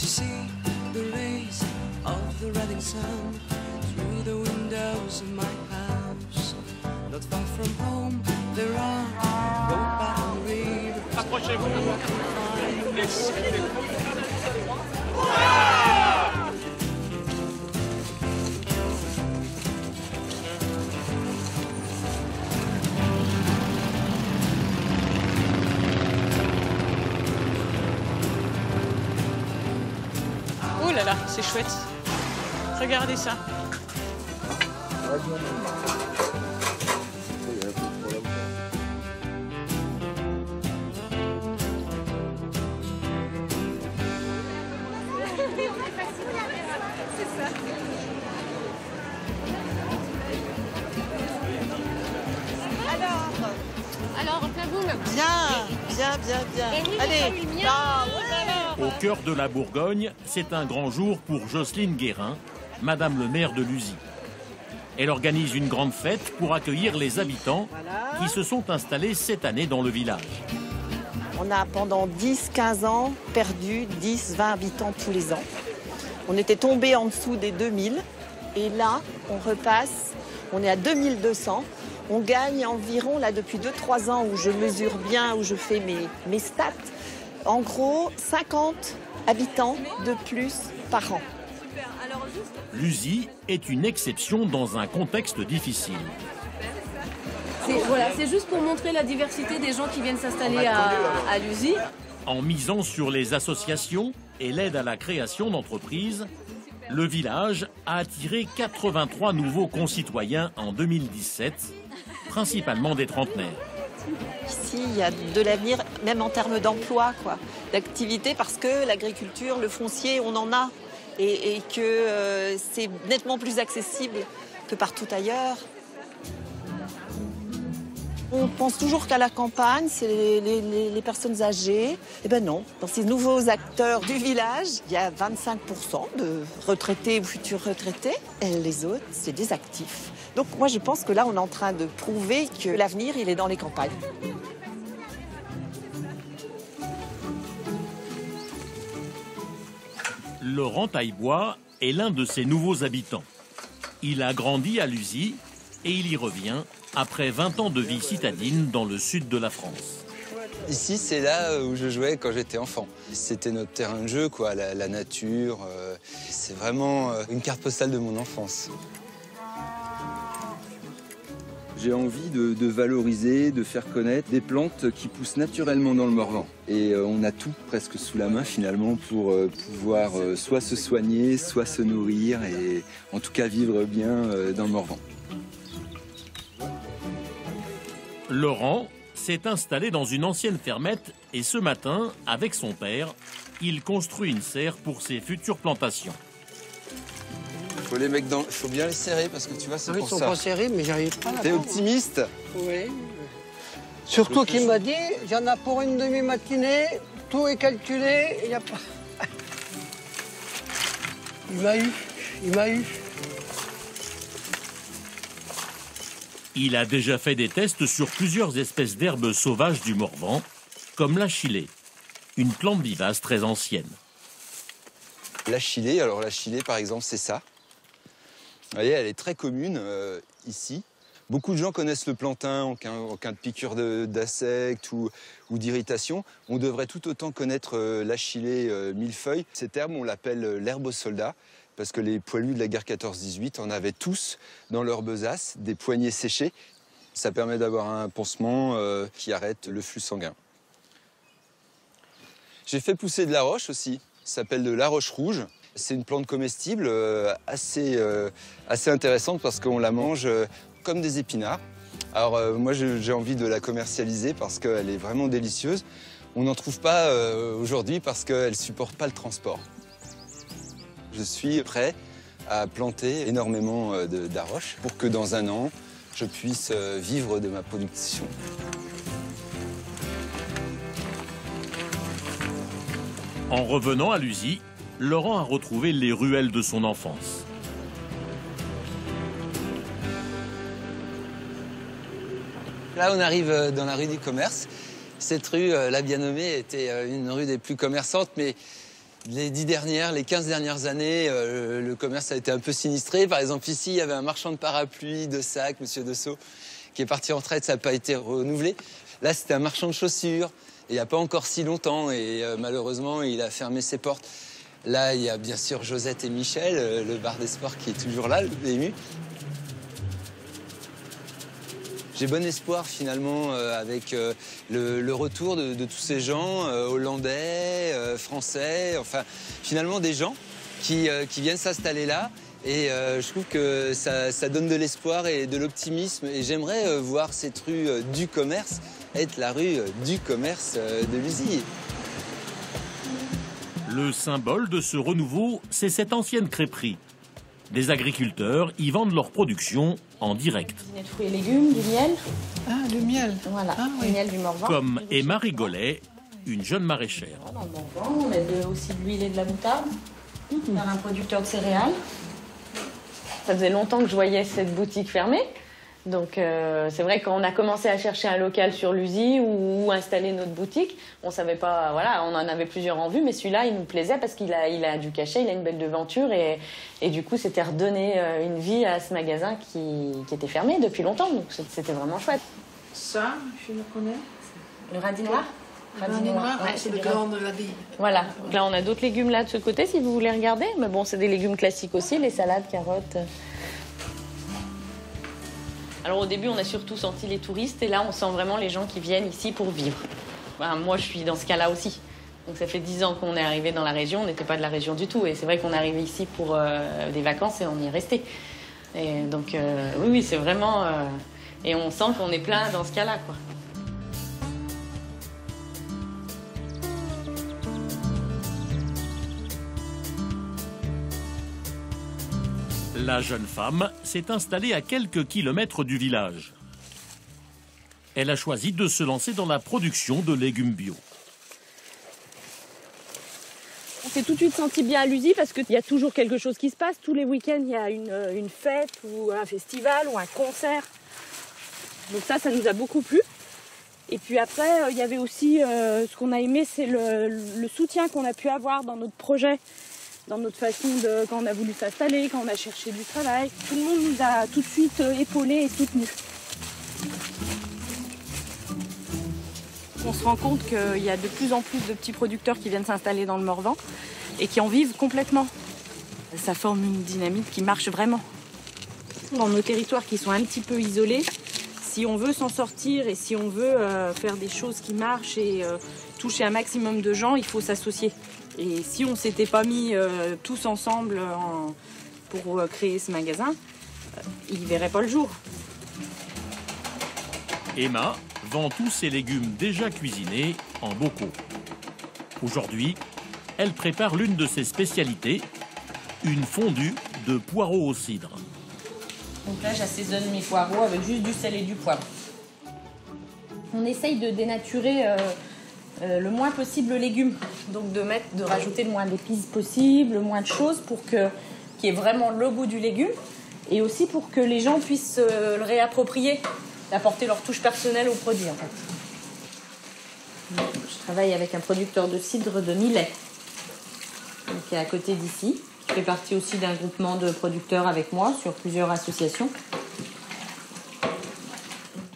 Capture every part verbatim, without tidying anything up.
to see the rays of the rising sun through the windows of my house. Not far from home, there are road-bound rivers. Approchez-vous. Voilà, c'est chouette. Regardez ça. Alors, alors on fait boule. Bien, bien, bien, bien. Oui, allez. Au cœur de la Bourgogne, c'est un grand jour pour Jocelyne Guérin, madame le maire de Luzy. Elle organise une grande fête pour accueillir les habitants qui se sont installés cette année dans le village. On a pendant dix à quinze ans perdu dix à vingt habitants tous les ans. On était tombé en dessous des deux mille et là, on repasse, on est à deux mille deux cents. On gagne environ, là depuis deux à trois ans où je mesure bien, où je fais mes, mes stats, en gros, cinquante habitants de plus par an. Luzy est une exception dans un contexte difficile. C'est voilà, c'est juste pour montrer la diversité des gens qui viennent s'installer à, à Luzy. En misant sur les associations et l'aide à la création d'entreprises, le village a attiré quatre-vingt-trois nouveaux concitoyens en deux mille dix-sept, principalement des trentenaires. Ici, il y a de l'avenir, même en termes d'emploi, quoi, d'activité, parce que l'agriculture, le foncier, on en a. Et, et que euh, c'est nettement plus accessible que partout ailleurs. On pense toujours qu'à la campagne, c'est les, les, les personnes âgées. Eh bien non, dans ces nouveaux acteurs du village, il y a vingt-cinq pour cent de retraités ou futurs retraités. Et les autres, c'est des actifs. Donc moi, je pense que là, on est en train de prouver que l'avenir, il est dans les campagnes. Laurent Taillebois est l'un de ces nouveaux habitants. Il a grandi à Luzy et il y revient après vingt ans de vie citadine dans le sud de la France. Ici, c'est là où je jouais quand j'étais enfant. C'était notre terrain de jeu, quoi, la, la nature. Euh, c'est vraiment une carte postale de mon enfance. J'ai envie de, de valoriser, de faire connaître des plantes qui poussent naturellement dans le Morvan. Et euh, on a tout presque sous la main finalement pour euh, pouvoir euh, soit se soigner, soit se nourrir et en tout cas vivre bien euh, dans le Morvan. Laurent s'est installé dans une ancienne fermette et ce matin, avec son père, il construit une serre pour ses futures plantations. Faut les mecs dans... Faut bien les serrer parce que tu vois, c'est oui, pour ça. Ils sont pas serrés, mais j'arrive pas. T'es optimiste? Oui. Surtout qu'il m'a dit, il y en a pour une demi-matinée, tout est calculé, il n'y a pas... Il m'a eu, il m'a eu. Il a déjà fait des tests sur plusieurs espèces d'herbes sauvages du Morvan, comme l'achillée, une plante vivace très ancienne. L'achillée, alors l'achillée par exemple, c'est ça. Vous voyez, elle est très commune euh, ici. Beaucoup de gens connaissent le plantain en cas, en cas de piqûre d'insectes ou, ou d'irritation. On devrait tout autant connaître euh, l'achillée euh, millefeuille. Cette herbe, on l'appelle euh, l'herbe aux soldats parce que les poilus de la guerre quatorze dix-huit en avaient tous dans leur besace, des poignées séchées. Ça permet d'avoir un pansement euh, qui arrête le flux sanguin. J'ai fait pousser de la roche aussi. Ça s'appelle de la roche rouge. C'est une plante comestible euh, assez, euh, assez intéressante parce qu'on la mange euh, comme des épinards. Alors euh, moi j'ai envie de la commercialiser parce qu'elle est vraiment délicieuse. On n'en trouve pas euh, aujourd'hui parce qu'elle ne supporte pas le transport. Je suis prêt à planter énormément euh, d'arroches pour que dans un an, je puisse euh, vivre de ma production. En revenant à Luzy, Laurent a retrouvé les ruelles de son enfance. Là, on arrive dans la rue du commerce. Cette rue, la bien nommée, était une rue des plus commerçantes, mais les dix dernières, les quinze dernières années, euh, le commerce a été un peu sinistré. Par exemple, ici, il y avait un marchand de parapluies, de sacs, Monsieur Dessau, qui est parti en retraite, ça n'a pas été renouvelé. Là, c'était un marchand de chaussures, il n'y a pas encore si longtemps, et euh, malheureusement, il a fermé ses portes. Là, il y a bien sûr Josette et Michel, euh, le bar des sports qui est toujours là, ému. J'ai bon espoir, finalement, euh, avec euh, le, le retour de, de tous ces gens, euh, hollandais, euh, français, enfin, finalement, des gens qui, euh, qui viennent s'installer là. Et euh, je trouve que ça, ça donne de l'espoir et de l'optimisme. Et j'aimerais euh, voir cette rue euh, du commerce être la rue euh, du commerce euh, de Luzy. Le symbole de ce renouveau, c'est cette ancienne crêperie. Des agriculteurs y vendent leur production en direct. Des fruits et légumes, du miel. Ah, le miel. Voilà, ah, oui. Le miel du Morvan. Comme Emma Rigolet, une jeune maraîchère. Dans le Morvan, on a aussi de l'huile et de la moutarde. Mm-hmm. Par un producteur de céréales. Ça faisait longtemps que je voyais cette boutique fermée. Donc euh, c'est vrai qu'on a commencé à chercher un local sur Luzy ou, ou installer notre boutique. On savait pas, voilà, on en avait plusieurs en vue, mais celui-là il nous plaisait parce qu'il a, il a du cachet, il a une belle devanture et, et du coup c'était redonner une vie à ce magasin qui, qui était fermé depuis longtemps. Donc c'était vraiment chouette. Ça, je le connais. Le radis noir. Radis noir, ouais, c'est le grand de la vie. Voilà. Donc là on a d'autres légumes là de ce côté si vous voulez regarder. Mais bon, c'est des légumes classiques aussi, les salades, carottes. Alors au début, on a surtout senti les touristes et là, on sent vraiment les gens qui viennent ici pour vivre. Ben, moi, je suis dans ce cas-là aussi. Donc ça fait dix ans qu'on est arrivé dans la région, on n'était pas de la région du tout. Et c'est vrai qu'on est arrivé ici pour euh, des vacances et on y est resté. Et donc euh, oui, oui, c'est vraiment... Euh, et on sent qu'on est plein dans ce cas-là, quoi. La jeune femme s'est installée à quelques kilomètres du village. Elle a choisi de se lancer dans la production de légumes bio. On s'est tout de suite senti bien à Luzy parce qu'il y a toujours quelque chose qui se passe. Tous les week-ends, il y a une, une fête ou un festival ou un concert. Donc ça, ça nous a beaucoup plu. Et puis après, il y avait aussi euh, ce qu'on a aimé, c'est le, le soutien qu'on a pu avoir dans notre projet. Dans notre façon de, quand on a voulu s'installer, quand on a cherché du travail. Tout le monde nous a tout de suite épaulés et soutenus. On se rend compte qu'il y a de plus en plus de petits producteurs qui viennent s'installer dans le Morvan et qui en vivent complètement. Ça forme une dynamique qui marche vraiment. Dans nos territoires qui sont un petit peu isolés, si on veut s'en sortir et si on veut faire des choses qui marchent et toucher un maximum de gens, il faut s'associer. Et si on ne s'était pas mis euh, tous ensemble en, pour euh, créer ce magasin, euh, il ne verrait pas le jour. Emma vend tous ses légumes déjà cuisinés en bocaux. Aujourd'hui, elle prépare l'une de ses spécialités, une fondue de poireaux au cidre. Donc là, j'assaisonne mes poireaux avec juste du sel et du poivre. On essaye de dénaturer... Euh... Euh, le moins possible le légume, donc de, mettre, de rajouter le moins d'épices possible, le moins de choses pour qu'il y ait vraiment le goût du légume et aussi pour que les gens puissent euh, le réapproprier, apporter leur touche personnelle au produit en fait. Donc, je travaille avec un producteur de cidre de Millay, qui est à côté d'ici, qui fait partie aussi d'un groupement de producteurs avec moi sur plusieurs associations.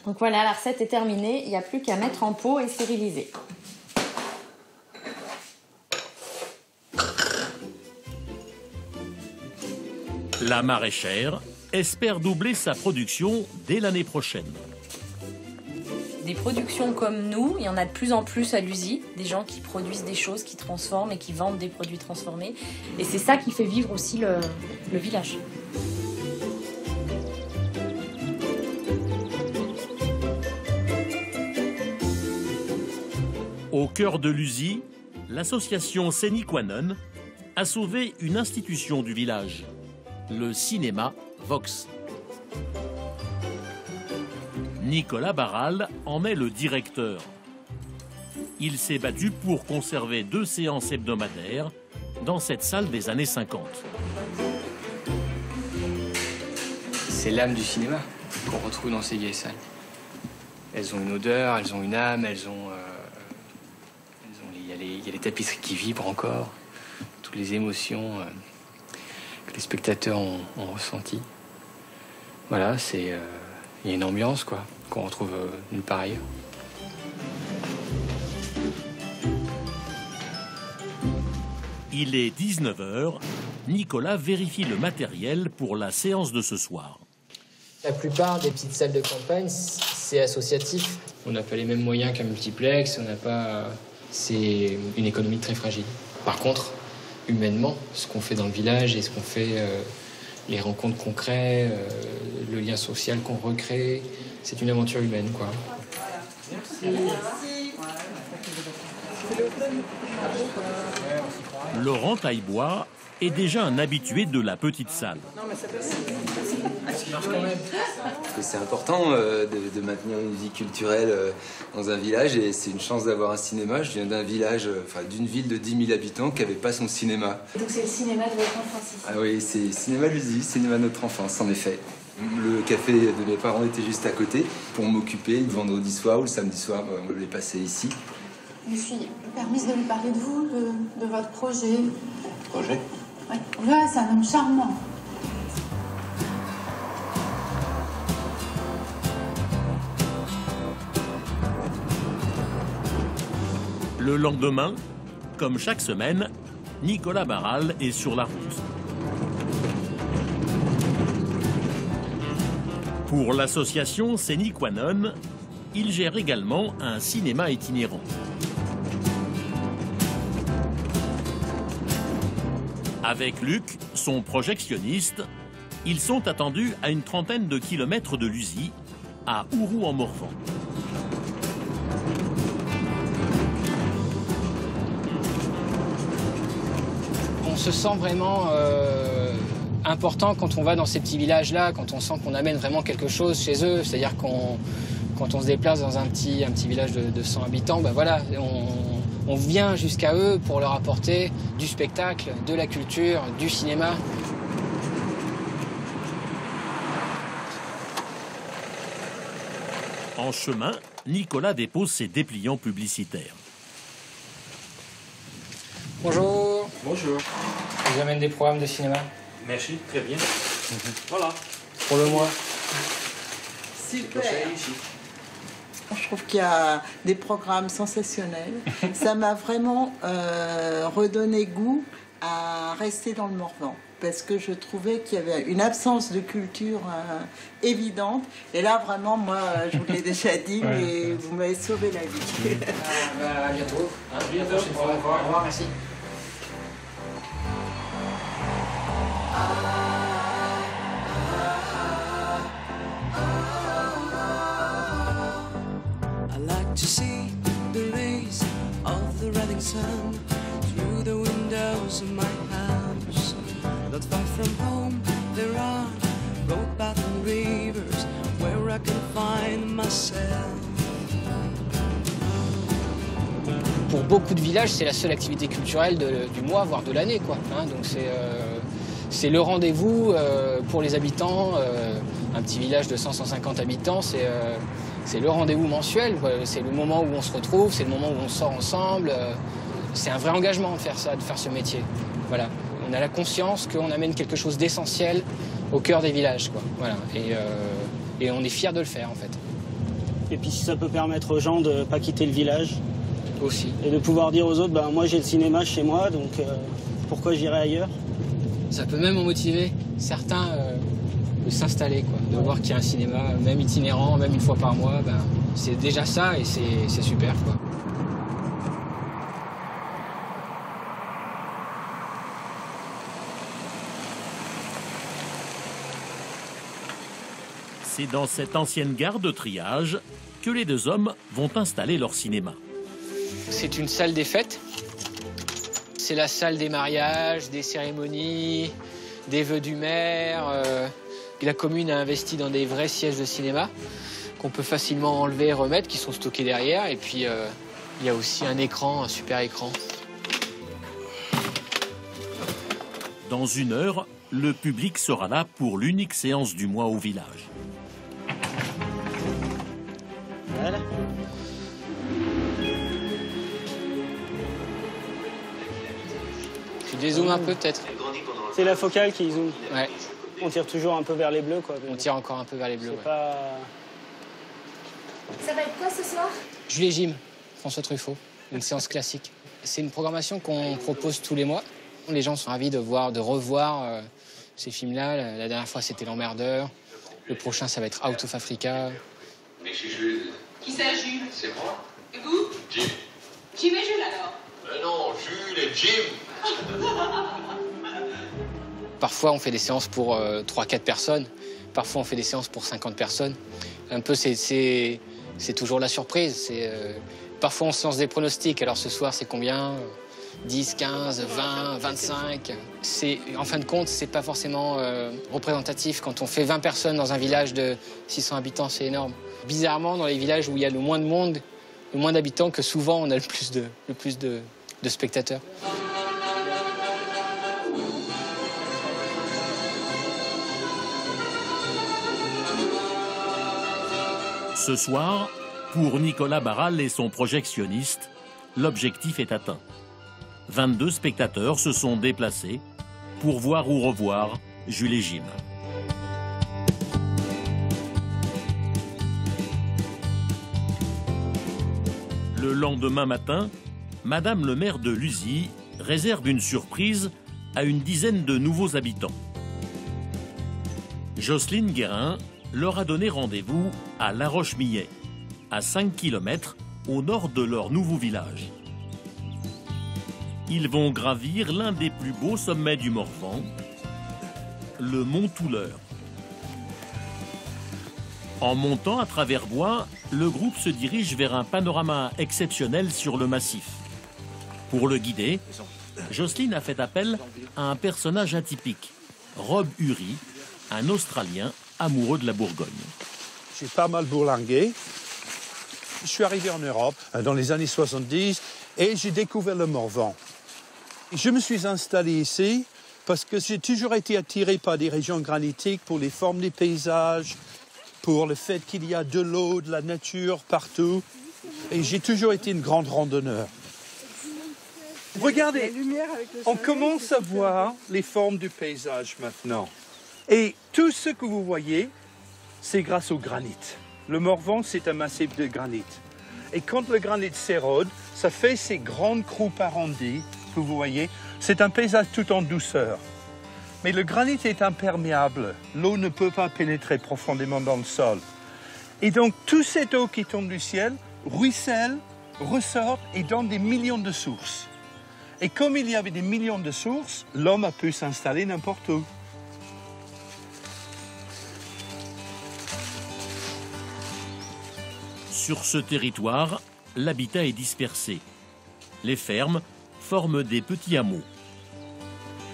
Donc voilà, la recette est terminée, il n'y a plus qu'à mettre en pot et stériliser. La maraîchère espère doubler sa production dès l'année prochaine. Des productions comme nous, il y en a de plus en plus à Luzy, des gens qui produisent des choses, qui transforment et qui vendent des produits transformés. Et c'est ça qui fait vivre aussi le, le village. Au cœur de Luzy, l'association Céniquanon a sauvé une institution du village. Le cinéma Vox. Nicolas Barral en est le directeur. Il s'est battu pour conserver deux séances hebdomadaires dans cette salle des années cinquante. C'est l'âme du cinéma qu'on retrouve dans ces vieilles salles. Elles ont une odeur, elles ont une âme, elles ont... Euh, elles ont il y a les, il y a les tapisseries qui vibrent encore. toutes les émotions euh, que les spectateurs ont, ont ressenties. Voilà, c'est il euh, y a une ambiance quoi qu'on retrouve euh, nulle part ailleurs. Il est dix-neuf heures. Nicolas vérifie le matériel pour la séance de ce soir. La plupart des petites salles de campagne, c'est associatif. On n'a pas les mêmes moyens qu'un multiplex, on n'a pas... C'est une économie très fragile. Par contre, humainement, ce qu'on fait dans le village et ce qu'on fait, euh, les rencontres qu'on crée, euh, le lien social qu'on recrée, c'est une aventure humaine, quoi. Merci. Merci. Laurent Taillebois est déjà un habitué de la petite salle. Non, mais ça peut... C'est important euh, de, de maintenir une vie culturelle euh, dans un village et c'est une chance d'avoir un cinéma. Je viens d'un village, euh, enfin d'une ville de dix mille habitants qui n'avait pas son cinéma. Donc c'est le cinéma de votre enfance ici. Ah oui, c'est le cinéma Luzy, cinéma de notre enfance en effet. Le café de mes parents était juste à côté. Pour m'occuper le vendredi soir ou le samedi soir, bah, on les passait ici. Je suis permise de lui parler de vous, de, de votre projet. Projet ? Ouais, ouais, c'est un homme charmant. Le lendemain, comme chaque semaine, Nicolas Barral est sur la route. Pour l'association Céniquanon, il gère également un cinéma itinérant. Avec Luc, son projectionniste, ils sont attendus à une trentaine de kilomètres de Luzy, à Ouroux-en-Morvan. On se sent vraiment euh, important quand on va dans ces petits villages-là, quand on sent qu'on amène vraiment quelque chose chez eux. C'est-à-dire qu'on, quand on se déplace dans un petit, un petit village de, de cent habitants, ben voilà, on, on vient jusqu'à eux pour leur apporter du spectacle, de la culture, du cinéma. En chemin, Nicolas dépose ses dépliants publicitaires. Bonjour. Bonjour. Je vous amène des programmes de cinéma. Merci, très bien. Voilà. Pour le mois. Super. Je trouve qu'il y a des programmes sensationnels. Ça m'a vraiment euh, redonné goût à rester dans le Morvan. Parce que je trouvais qu'il y avait une absence de culture euh, évidente. Et là, vraiment, moi, je vous l'ai déjà dit, ouais, mais ouais. Vous m'avez sauvé la vie. Ah, bah, à bientôt. À bientôt. Au revoir. Au revoir. Merci. I like to see the rays of the rising sun through the windows of my house. Not far from home there are road paths and rivers where I can find myself. Pour beaucoup de villages, c'est la seule activité culturelle de, du mois, voire de l'année, quoi. Hein, donc c'est euh... C'est le rendez-vous euh, pour les habitants, euh, un petit village de cent à cent cinquante habitants, c'est euh, le rendez-vous mensuel, c'est le moment où on se retrouve, c'est le moment où on sort ensemble. Euh, c'est un vrai engagement de faire ça, de faire ce métier. Voilà. On a la conscience qu'on amène quelque chose d'essentiel au cœur des villages, quoi. Voilà. Et, euh, et on est fiers de le faire en fait. Et puis si ça peut permettre aux gens de ne pas quitter le village aussi. Et de pouvoir dire aux autres, ben, moi j'ai le cinéma chez moi, donc euh, pourquoi j'irai ailleurs ? Ça peut même en motiver certains euh, de s'installer, quoi, de voir qu'il y a un cinéma, même itinérant, même une fois par mois, ben, c'est déjà ça et c'est super, quoi. C'est dans cette ancienne gare de triage que les deux hommes vont installer leur cinéma. C'est une salle des fêtes. C'est la salle des mariages, des cérémonies, des vœux du maire. Euh, la commune a investi dans des vrais sièges de cinéma qu'on peut facilement enlever et remettre, qui sont stockés derrière. Et puis, euh, il y a aussi un écran, un super écran. Dans une heure, le public sera là pour l'unique séance du mois au village. Voilà. Tu dézoomes un peu peut-être. C'est la focale qui zoome. Ouais. On tire toujours un peu vers les bleus, quoi. On tire encore un peu vers les bleus, ouais. Pas... Ça va être quoi ce soir? Jules et Jim, François Truffaut, une séance classique. C'est une programmation qu'on propose tous les mois. Les gens sont ravis de voir, de revoir euh, ces films-là. La, la dernière fois, c'était L'Emmerdeur. Le prochain, ça va être Out of Africa. Mais c'est Jules. Qui c'est, Jules? C'est moi. Et vous? Jim. Jim et Jules, alors? Mais non, Jules et Jim. Parfois, on fait des séances pour euh, trois quatre personnes. Parfois, on fait des séances pour cinquante personnes. Un peu, c'est toujours la surprise. Euh, parfois, on se lance des pronostics. Alors, ce soir, c'est combien? dix, quinze, vingt, vingt-cinq. En fin de compte, c'est pas forcément euh, représentatif. Quand on fait vingt personnes dans un village de six cents habitants, c'est énorme. Bizarrement, dans les villages où il y a le moins de monde, le moins d'habitants, que souvent, on a le plus de, le plus de, de spectateurs. Ce soir, pour Nicolas Barral et son projectionniste, l'objectif est atteint. vingt-deux spectateurs se sont déplacés pour voir ou revoir Jules et Jim. Le lendemain matin, Madame le maire de Luzy réserve une surprise à une dizaine de nouveaux habitants. Jocelyne Guérin leur a donné rendez-vous à La Roche-Millay, à cinq kilomètres au nord de leur nouveau village. Ils vont gravir l'un des plus beaux sommets du Morvan, le mont Touleur. En montant à travers bois, le groupe se dirige vers un panorama exceptionnel sur le massif. Pour le guider, Jocelyne a fait appel à un personnage atypique, Rob Ury, un Australien amoureux de la Bourgogne. J'ai pas mal bourlingué. Je suis arrivé en Europe dans les années soixante-dix et j'ai découvert le Morvan. Je me suis installé ici parce que j'ai toujours été attiré par des régions granitiques pour les formes des paysages, pour le fait qu'il y a de l'eau, de la nature partout. Et j'ai toujours été une grande randonneur. Regardez, on commence à voir les formes du paysage maintenant. Et tout ce que vous voyez, c'est grâce au granit. Le Morvan, c'est un massif de granit. Et quand le granit s'érode, ça fait ces grandes croupes arrondies que vous voyez. C'est un paysage tout en douceur. Mais le granit est imperméable. L'eau ne peut pas pénétrer profondément dans le sol. Et donc, toute cette eau qui tombe du ciel ruisselle, ressort et donne des millions de sources. Et comme il y avait des millions de sources, l'homme a pu s'installer n'importe où. Sur ce territoire, l'habitat est dispersé. Les fermes forment des petits hameaux.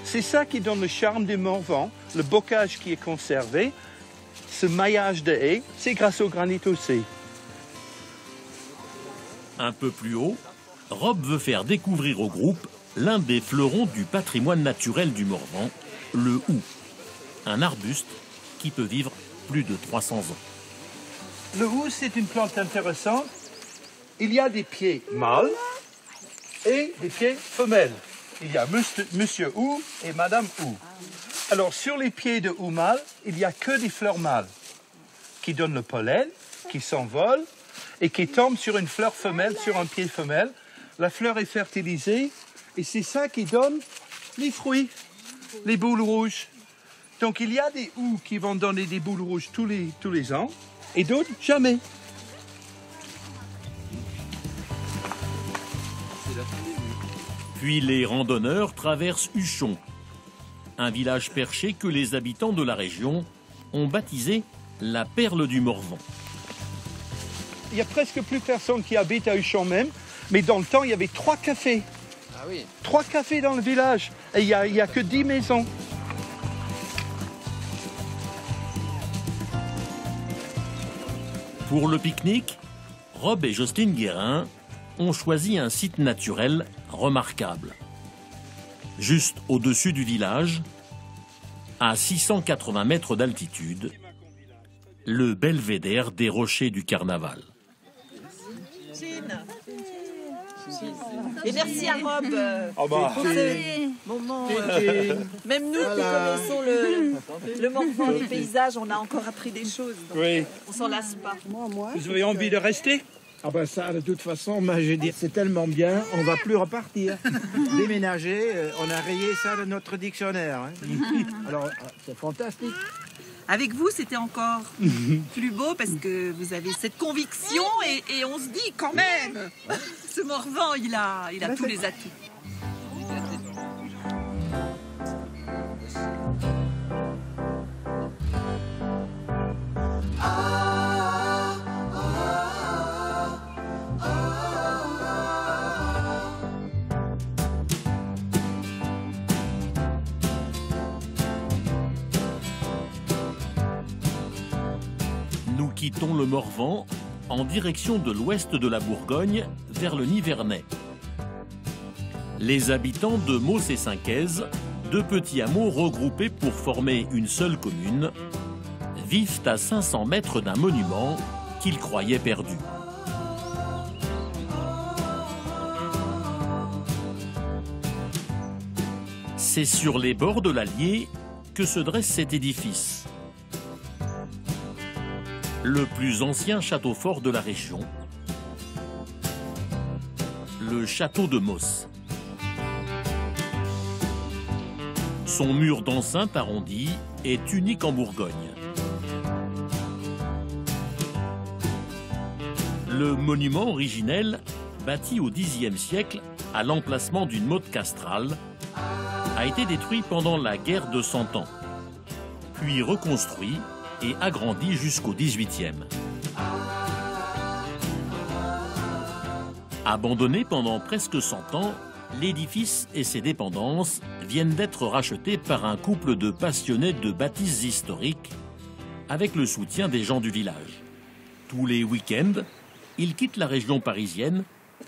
C'est ça qui donne le charme du Morvan, le bocage qui est conservé, ce maillage de haies, c'est grâce au granit aussi. Un peu plus haut, Rob veut faire découvrir au groupe l'un des fleurons du patrimoine naturel du Morvan, le houx, un arbuste qui peut vivre plus de trois cents ans. Le houx, c'est une plante intéressante. Il y a des pieds mâles et des pieds femelles. Il y a Monsieur Houx et Madame Houx. Alors, sur les pieds de houx mâle, il n'y a que des fleurs mâles qui donnent le pollen, qui s'envolent et qui tombent sur une fleur femelle, sur un pied femelle. La fleur est fertilisée et c'est ça qui donne les fruits, les boules rouges. Donc, il y a des houx qui vont donner des boules rouges tous les, tous les ans. Et d'autres, jamais. Puis les randonneurs traversent Uchon, un village perché que les habitants de la région ont baptisé la perle du Morvan. Il n'y a presque plus personne qui habite à Uchon même, mais dans le temps, il y avait trois cafés. Ah oui. Trois cafés dans le village, et il n'y a, il n'y a que dix maisons. Pour le pique-nique, Rob et Jocelyne Guérin ont choisi un site naturel remarquable. Juste au-dessus du village, à six cent quatre-vingts mètres d'altitude, le belvédère des rochers du Carnaval. Et merci à Rob euh, oh bah. pour ce moment. Euh, même nous voilà. qui connaissons le, le Morvan, les paysages, on a encore appris des choses. Donc, oui. On s'en lasse pas. Vous avez envie de rester? Ah ben ça, de toute façon, moi je dis, c'est tellement bien, on va plus repartir. Déménager, on a rayé ça de notre dictionnaire. Hein. Alors, c'est fantastique. Avec vous, c'était encore plus beau parce que vous avez cette conviction et, et on se dit quand même, ce Morvan, il a, il a tous les atouts. Quittons le Morvan en direction de l'ouest de la Bourgogne, vers le Nivernais. Les habitants de Meauce et Cinquaise, deux petits hameaux regroupés pour former une seule commune, vivent à cinq cents mètres d'un monument qu'ils croyaient perdu. C'est sur les bords de l'Allier que se dresse cet édifice. Le plus ancien château fort de la région, le château de Meauce. Son mur d'enceinte arrondi est unique en Bourgogne. Le monument originel, bâti au dixième siècle à l'emplacement d'une motte castrale, a été détruit pendant la guerre de Cent Ans, puis reconstruit et agrandi jusqu'au dix-huitième. Abandonné pendant presque cent ans, l'édifice et ses dépendances viennent d'être rachetés par un couple de passionnés de bâtisses historiques avec le soutien des gens du village. Tous les week-ends, ils quittent la région parisienne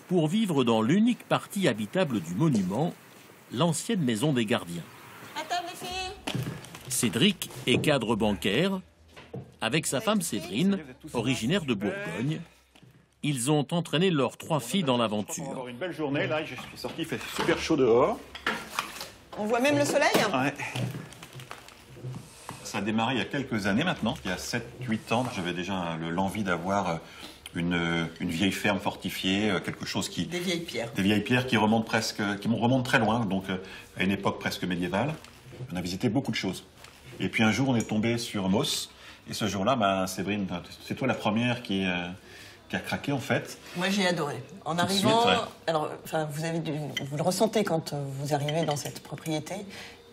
pour vivre dans l'unique partie habitable du monument, l'ancienne maison des gardiens. Cédric est cadre bancaire. Avec sa femme Séverine, originaire de Bourgogne, ils ont entraîné leurs trois filles dans l'aventure. Une belle journée, là, je suis sorti, il fait super chaud dehors. On voit même le soleil, hein? Ouais. Ça a démarré il y a quelques années maintenant. Il y a sept huit ans, j'avais déjà l'envie d'avoir une, une vieille ferme fortifiée, quelque chose qui... Des vieilles pierres. Des vieilles pierres qui remontent, presque, qui remontent très loin, donc à une époque presque médiévale. On a visité beaucoup de choses. Et puis un jour, on est tombé sur Meauce. Et ce jour-là, ben, Séverine, c'est toi la première qui, euh, qui a craqué, en fait. Moi, j'ai adoré. En tout arrivant... Suite, ouais. Alors, enfin, vous, avez du, vous le ressentez quand vous arrivez dans cette propriété.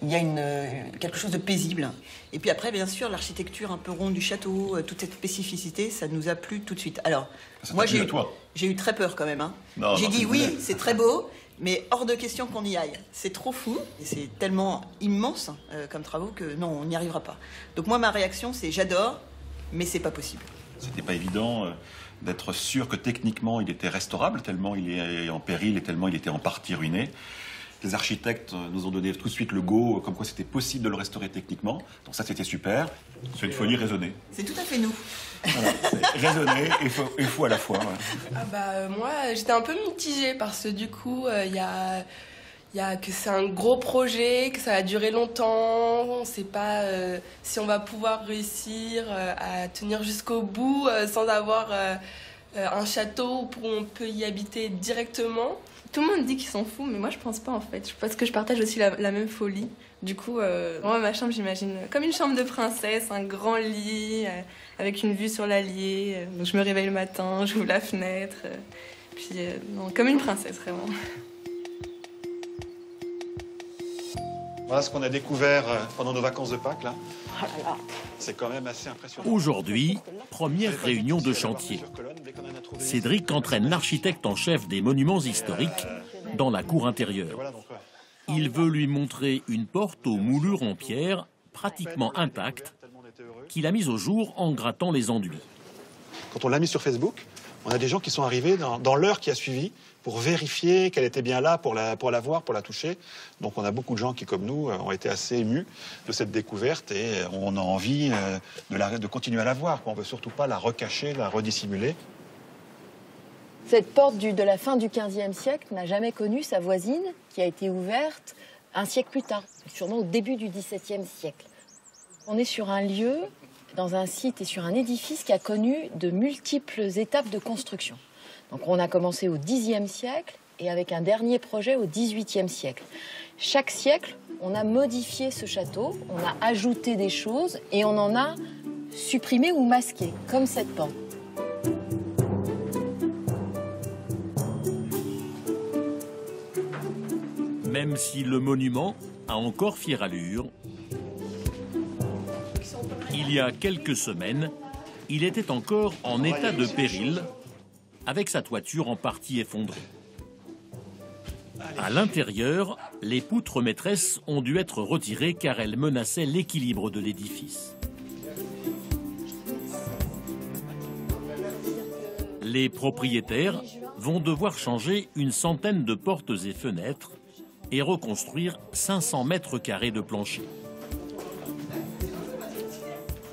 Il y a une, quelque chose de paisible. Et puis après, bien sûr, l'architecture un peu ronde du château, toute cette spécificité, ça nous a plu tout de suite. Alors, ça moi, j'ai eu, j'ai eu très peur, quand même. Hein. J'ai dit, oui, c'est très beau, mais hors de question qu'on y aille. C'est trop fou, c'est tellement immense euh, comme travaux que non, on n'y arrivera pas. Donc moi, ma réaction, c'est j'adore, mais c'est pas possible. C'était pas évident euh, d'être sûr que techniquement, il était restaurable, tellement il est en péril et tellement il était en partie ruiné. Les architectes nous ont donné tout de suite le go, comme quoi c'était possible de le restaurer techniquement. Donc ça, c'était super. C'est une folie raisonnée. C'est tout à fait nous. Voilà, c'est raisonné et faux, et faux à la fois. Ouais. Ah bah, moi, j'étais un peu mitigée parce que du coup, il euh, y a... Il y a que c'est un gros projet, que ça va durer longtemps, on ne sait pas euh, si on va pouvoir réussir euh, à tenir jusqu'au bout euh, sans avoir euh, un château où on peut y habiter directement. Tout le monde dit qu'ils sont fous, mais moi je pense pas en fait. Je pense que je partage aussi la, la même folie. Du coup, euh, moi ma chambre, j'imagine comme une chambre de princesse, un grand lit euh, avec une vue sur l'Allier. Donc je me réveille le matin, j'ouvre la fenêtre, euh, puis euh, non, comme une princesse vraiment. Voilà ce qu'on a découvert pendant nos vacances de Pâques, là. C'est quand même assez impressionnant. Aujourd'hui, première réunion de chantier. Cédric entraîne l'architecte en chef des monuments historiques dans la cour intérieure. Il veut lui montrer une porte aux moulures en pierre, pratiquement intacte, qu'il a mise au jour en grattant les enduits. Quand on l'a mis sur Facebook, on a des gens qui sont arrivés dans, dans l'heure qui a suivi pour vérifier qu'elle était bien là, pour la, pour la voir, pour la toucher. Donc on a beaucoup de gens qui, comme nous, ont été assez émus de cette découverte et on a envie de, la, de continuer à la voir. On ne veut surtout pas la recacher, la redissimuler. Cette porte du, de la fin du quinzième siècle n'a jamais connu sa voisine, qui a été ouverte un siècle plus tard, sûrement au début du dix-septième siècle. On est sur un lieu, dans un site et sur un édifice qui a connu de multiples étapes de construction. Donc on a commencé au dixième siècle et avec un dernier projet au dix-huitième siècle. Chaque siècle, on a modifié ce château, on a ajouté des choses et on en a supprimé ou masqué, comme cette porte. Même si le monument a encore fière allure, il y a quelques semaines, il était encore en état de péril, avec sa toiture en partie effondrée. À l'intérieur, les poutres maîtresses ont dû être retirées car elles menaçaient l'équilibre de l'édifice. Les propriétaires vont devoir changer une centaine de portes et fenêtres et reconstruire cinq cents mètres carrés de plancher.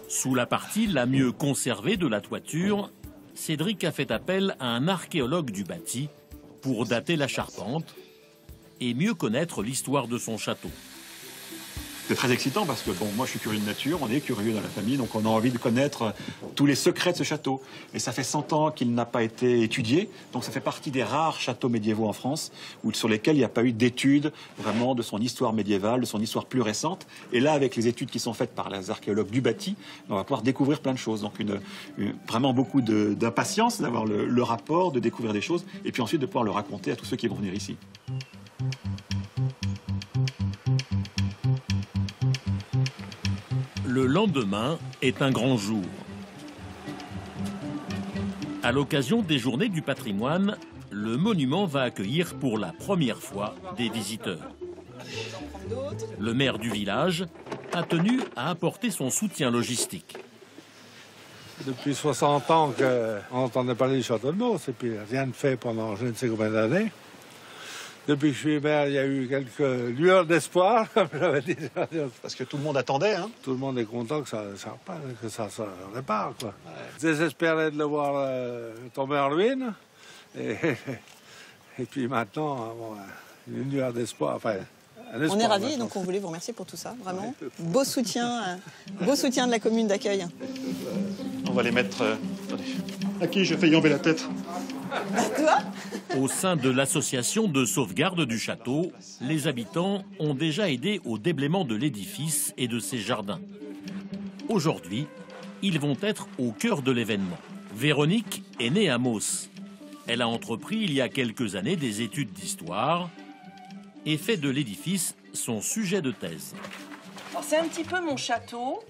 Sous la partie la mieux conservée de la toiture, Cédric a fait appel à un archéologue du bâti pour dater la charpente et mieux connaître l'histoire de son château. C'est très excitant parce que, bon, moi je suis curieux de nature, on est curieux dans la famille, donc on a envie de connaître tous les secrets de ce château. Et ça fait cent ans qu'il n'a pas été étudié, donc ça fait partie des rares châteaux médiévaux en France où, sur lesquels il n'y a pas eu d'études vraiment de son histoire médiévale, de son histoire plus récente. Et là, avec les études qui sont faites par les archéologues du bâti, on va pouvoir découvrir plein de choses. Donc une, une, vraiment beaucoup d'impatience d'avoir le, le rapport, de découvrir des choses, et puis ensuite de pouvoir le raconter à tous ceux qui vont venir ici. Le lendemain est un grand jour. À l'occasion des Journées du patrimoine, le monument va accueillir pour la première fois des visiteurs. Le maire du village a tenu à apporter son soutien logistique. Depuis soixante ans qu'on entendait parler du château de Meauce, et puis rien ne fait pendant je ne sais combien d'années. Depuis que je suis maire, il y a eu quelques lueurs d'espoir, comme j'avais déjà dit. Parce que tout le monde attendait, hein? Tout le monde est content que ça, ça repart, que ça, ça repart, quoi. Ouais. Je désespérais de le voir euh, tomber en ruine. Et, et puis maintenant, bon, une lueur d'espoir, enfin... On est ravis, donc on voulait vous remercier pour tout ça, vraiment. Beau soutien, beau soutien de la commune d'accueil. On va les mettre... Euh, à qui j'ai fait yomber la tête? À toi. Au sein de l'association de sauvegarde du château, les habitants ont déjà aidé au déblaiement de l'édifice et de ses jardins. Aujourd'hui, ils vont être au cœur de l'événement. Véronique est née à Meauce. Elle a entrepris il y a quelques années des études d'histoire... et fait de l'édifice son sujet de thèse. C'est un petit peu mon château,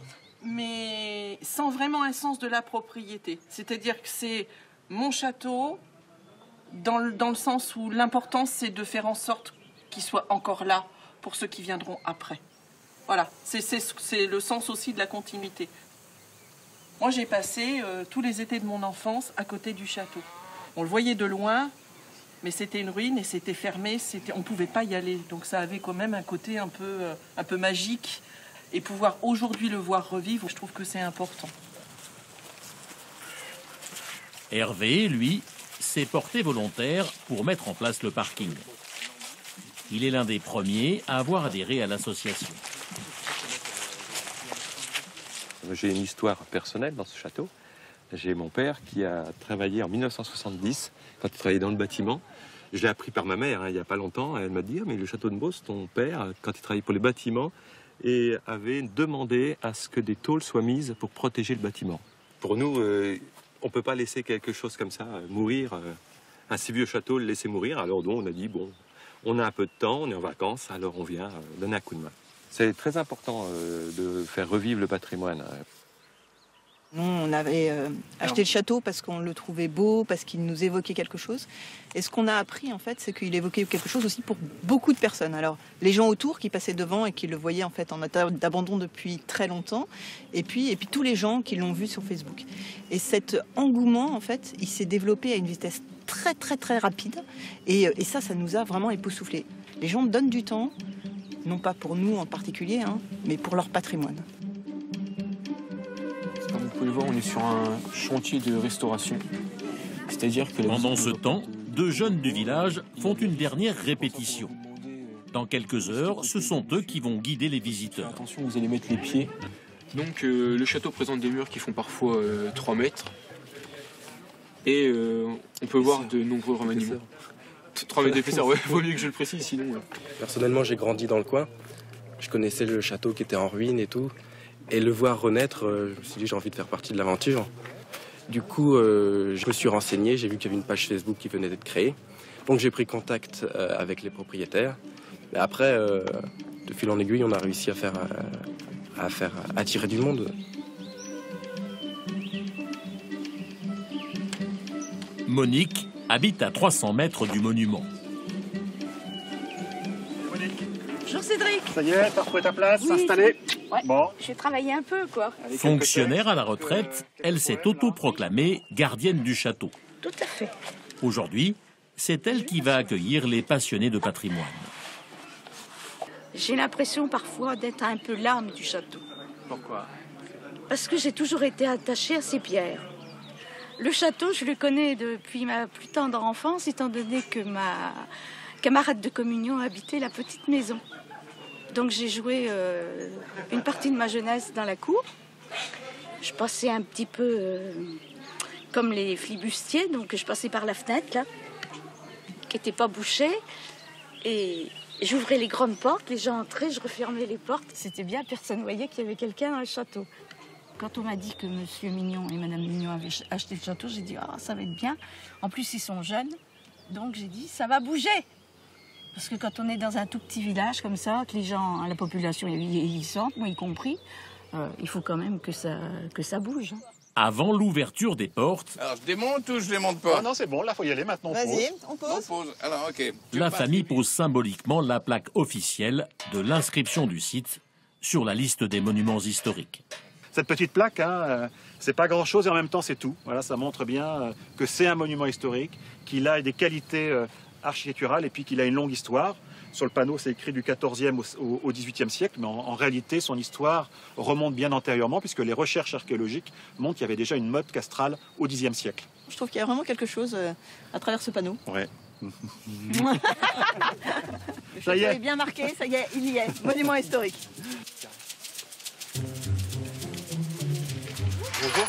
mais sans vraiment un sens de la propriété. C'est-à-dire que c'est mon château dans le, dans le sens où l'important, c'est de faire en sorte qu'il soit encore là pour ceux qui viendront après. Voilà, c'est le sens aussi de la continuité. Moi, j'ai passé euh, tous les étés de mon enfance à côté du château. On le voyait de loin... mais c'était une ruine et c'était fermé, on ne pouvait pas y aller. Donc ça avait quand même un côté un peu, un peu magique. Et pouvoir aujourd'hui le voir revivre, je trouve que c'est important. Hervé, lui, s'est porté volontaire pour mettre en place le parking. Il est l'un des premiers à avoir adhéré à l'association. J'ai une histoire personnelle dans ce château. J'ai mon père qui a travaillé en mille neuf cent soixante-dix, quand il travaillait dans le bâtiment. Je l'ai appris par ma mère, hein, il n'y a pas longtemps. Elle m'a dit, mais le château de Meauce, ton père, quand il travaillait pour les bâtiments, et avait demandé à ce que des tôles soient mises pour protéger le bâtiment. Pour nous, euh, on ne peut pas laisser quelque chose comme ça euh, mourir, euh, un si vieux château, le laisser mourir. Alors donc, on a dit, bon, on a un peu de temps, on est en vacances, alors on vient euh, donner un coup de main. C'est très important euh, de faire revivre le patrimoine. Euh. Nous, on avait euh, acheté le château parce qu'on le trouvait beau, parce qu'il nous évoquait quelque chose. Et ce qu'on a appris, en fait, c'est qu'il évoquait quelque chose aussi pour beaucoup de personnes. Alors, les gens autour qui passaient devant et qui le voyaient en fait en état d'abandon depuis très longtemps, et puis, et puis tous les gens qui l'ont vu sur Facebook. Et cet engouement, en fait, il s'est développé à une vitesse très, très, très rapide. Et, et ça, ça nous a vraiment époustouflés. Les gens donnent du temps, non pas pour nous en particulier, hein, mais pour leur patrimoine. Comme vous pouvez le voir, on est sur un chantier de restauration. C'est-à-dire que pendant ce temps, deux jeunes du village font une dernière répétition. Dans quelques heures, ce sont eux qui vont guider les visiteurs. Attention, vous allez mettre les pieds. Donc euh, le château présente des murs qui font parfois euh, trois mètres. Et euh, on peut voir de nombreux remaniements. trois mètres d'épaisseur, ouais, vaut mieux que je le précise sinon. Ouais. Personnellement, j'ai grandi dans le coin. Je connaissais le château qui était en ruine et tout. Et le voir renaître, euh, je me suis dit j'ai envie de faire partie de l'aventure. Du coup, euh, je me suis renseigné, j'ai vu qu'il y avait une page Facebook qui venait d'être créée. Donc j'ai pris contact euh, avec les propriétaires. Et après, euh, de fil en aiguille, on a réussi à faire, à, à faire attirer du monde. Monique habite à trois cents mètres du monument. Monique. Bonjour Cédric. Ça y est, t'as retrouvé ta place, oui, installée. Ouais, bon. Je vais travailler un peu, quoi. Fonctionnaire à la retraite, elle s'est autoproclamée gardienne du château. Tout à fait. Aujourd'hui, c'est elle qui va accueillir les passionnés de patrimoine. J'ai l'impression parfois d'être un peu l'âme du château. Pourquoi? Parce que j'ai toujours été attachée à ces pierres. Le château, je le connais depuis ma plus tendre enfance, étant donné que ma camarade de communion habitait la petite maison. Donc j'ai joué euh, une partie de ma jeunesse dans la cour. Je passais un petit peu euh, comme les flibustiers, donc je passais par la fenêtre, là, qui n'était pas bouchée. Et j'ouvrais les grandes portes, les gens entraient, je refermais les portes. C'était bien, personne ne voyait qu'il y avait quelqu'un dans le château. Quand on m'a dit que Monsieur Mignon et Madame Mignon avaient acheté le château, j'ai dit « Ah, ça va être bien ». En plus, ils sont jeunes, donc j'ai dit « Ça va bouger ». Parce que quand on est dans un tout petit village comme ça, que les gens, la population est vieillissante, moi y compris, euh, il faut quand même que ça, que ça bouge. Avant l'ouverture des portes... Alors, je démonte ou je ne démonte pas? Non, non c'est bon, là, il faut y aller maintenant. Vas-y, on pose. On pose. Alors, okay. La famille pose symboliquement la plaque officielle de l'inscription du site sur la liste des monuments historiques. Cette petite plaque, hein, c'est pas grand-chose et en même temps, c'est tout. Voilà, ça montre bien que c'est un monument historique, qu'il a des qualités architecturales et puis qu'il a une longue histoire. Sur le panneau, c'est écrit du quatorzième au dix-huitième siècle, mais en, en réalité, son histoire remonte bien antérieurement, puisque les recherches archéologiques montrent qu'il y avait déjà une motte castrale au dixième siècle. Je trouve qu'il y a vraiment quelque chose à travers ce panneau. Ouais. Le château est bien marqué, ça y est, il y est. Monument historique. Bonjour.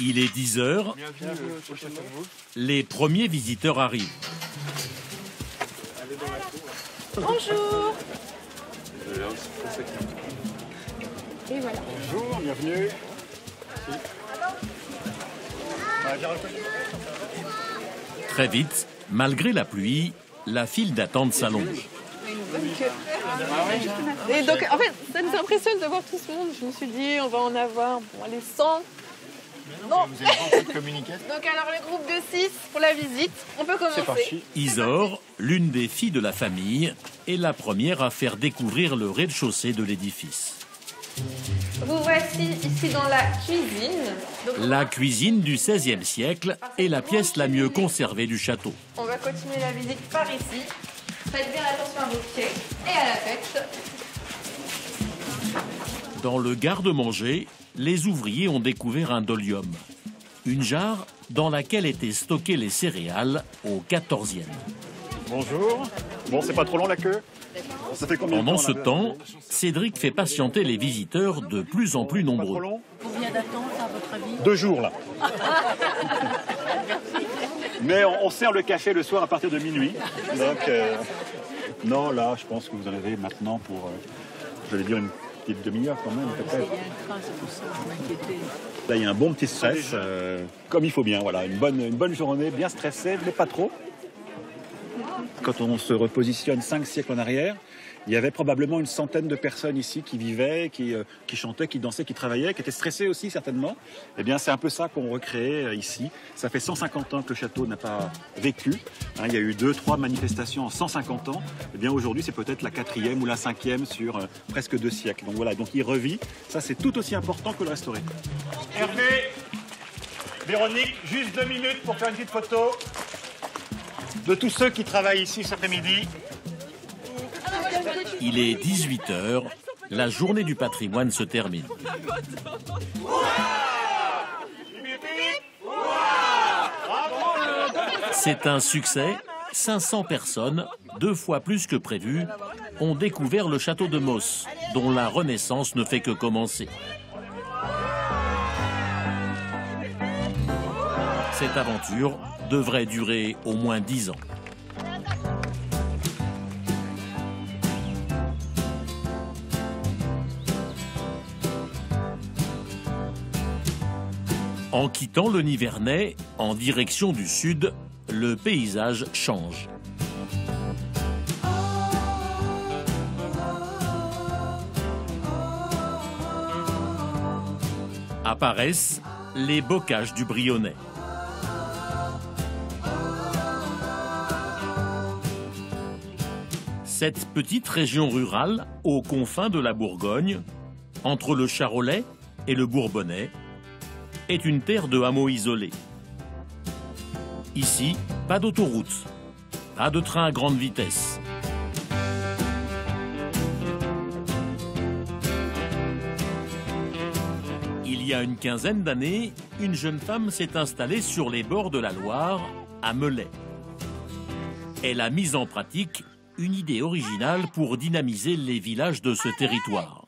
Il est dix heures. Les premiers visiteurs arrivent. Bonjour. Et voilà. Bonjour, bienvenue. Très vite, malgré la pluie, la file d'attente s'allonge. Et donc, en fait, ça nous impressionne de voir tout ce monde. Je me suis dit, on va en avoir, bon, allez, cent. Mais non, non. Vous avez pas de communiquer. Donc alors le groupe de six pour la visite, on peut commencer. Isor, l'une des filles de la famille, est la première à faire découvrir le rez-de-chaussée de l'édifice. Vous voici ici dans la cuisine. Donc, la cuisine du seizième siècle est la pièce la mieux conservée du château. On va continuer la visite par ici. Faites bien attention à vos pieds et à la tête. Dans le garde-manger, les ouvriers ont découvert un dolium, une jarre dans laquelle étaient stockées les céréales au quatorzième. Bonjour. Bon, c'est pas trop long la queue. Ça fait combien de temps? Pendant ce temps, Cédric fait patienter les visiteurs de plus en plus nombreux. Combien d'attente à votre avis? Deux jours là. Mais on, on sert le café le soir à partir de minuit. Donc, euh, non, là, je pense que vous en avez maintenant pour, euh, je vais dire une petite demi-heure quand même. Peut-être. Là, il y a un bon petit stress, euh, comme il faut bien. Voilà, une bonne, une bonne journée, bien stressée, mais pas trop. Quand on se repositionne cinq siècles en arrière, il y avait probablement une centaine de personnes ici qui vivaient, qui, euh, qui chantaient, qui dansaient, qui travaillaient, qui étaient stressées aussi certainement. Eh bien, c'est un peu ça qu'on recréait ici. Ça fait cent cinquante ans que le château n'a pas vécu. Hein, il y a eu deux, trois manifestations en cent cinquante ans. Eh bien, aujourd'hui, c'est peut-être la quatrième ou la cinquième sur euh, presque deux siècles. Donc voilà, donc il revit. Ça, c'est tout aussi important que le restaurer. Hervé, Véronique, juste deux minutes pour faire une petite photo de tous ceux qui travaillent ici cet après-midi. Il est dix-huit heures, la journée du patrimoine se termine. Ouah ! Ouah ! C'est un succès. cinq cents personnes, deux fois plus que prévu, ont découvert le château de Meauce, dont la renaissance ne fait que commencer. Cette aventure devrait durer au moins dix ans. En quittant le Nivernais, en direction du sud, le paysage change. Apparaissent les bocages du Brionnais. Cette petite région rurale, aux confins de la Bourgogne, entre le Charolais et le Bourbonnais, est une terre de hameaux isolés. Ici, pas d'autoroute, pas de train à grande vitesse. Il y a une quinzaine d'années, une jeune femme s'est installée sur les bords de la Loire, à Millay. Elle a mis en pratique une idée originale pour dynamiser les villages de ce territoire.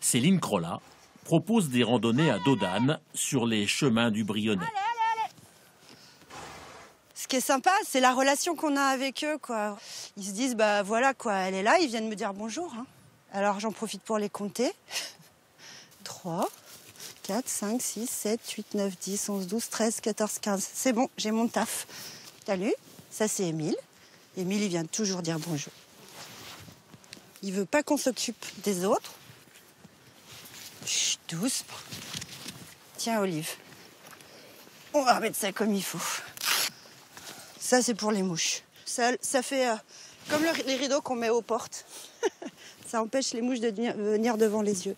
Céline Crolla propose des randonnées à dos d'âne sur les chemins du Brionnais. Allez, allez, allez. Ce qui est sympa, c'est la relation qu'on a avec eux, quoi. Ils se disent, bah voilà, quoi, elle est là, ils viennent me dire bonjour, hein. Alors j'en profite pour les compter. trois, quatre, cinq, six, sept, huit, neuf, dix, onze, douze, treize, quatorze, quinze. C'est bon, j'ai mon taf. Salut, ça c'est Émile. Émile, il vient toujours dire bonjour. Il veut pas qu'on s'occupe des autres. Chut, douce. Tiens, Olive. On va remettre ça comme il faut. Ça, c'est pour les mouches. Ça, ça fait euh, comme le, les rideaux qu'on met aux portes. Ça empêche les mouches de venir devant les yeux.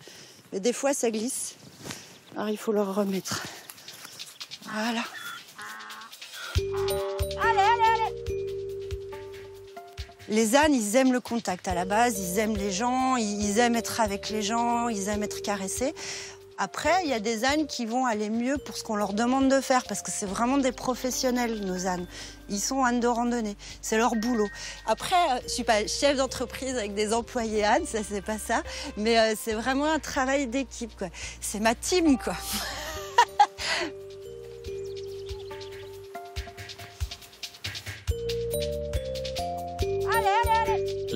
Mais des fois, ça glisse. Alors, il faut le remettre. Voilà. Allez, allez, allez. Les ânes, ils aiment le contact à la base, ils aiment les gens, ils aiment être avec les gens, ils aiment être caressés. Après, il y a des ânes qui vont aller mieux pour ce qu'on leur demande de faire, parce que c'est vraiment des professionnels, nos ânes. Ils sont ânes de randonnée, c'est leur boulot. Après, je ne suis pas chef d'entreprise avec des employés ânes, ça, c'est pas ça, mais c'est vraiment un travail d'équipe, quoi. C'est ma team, quoi.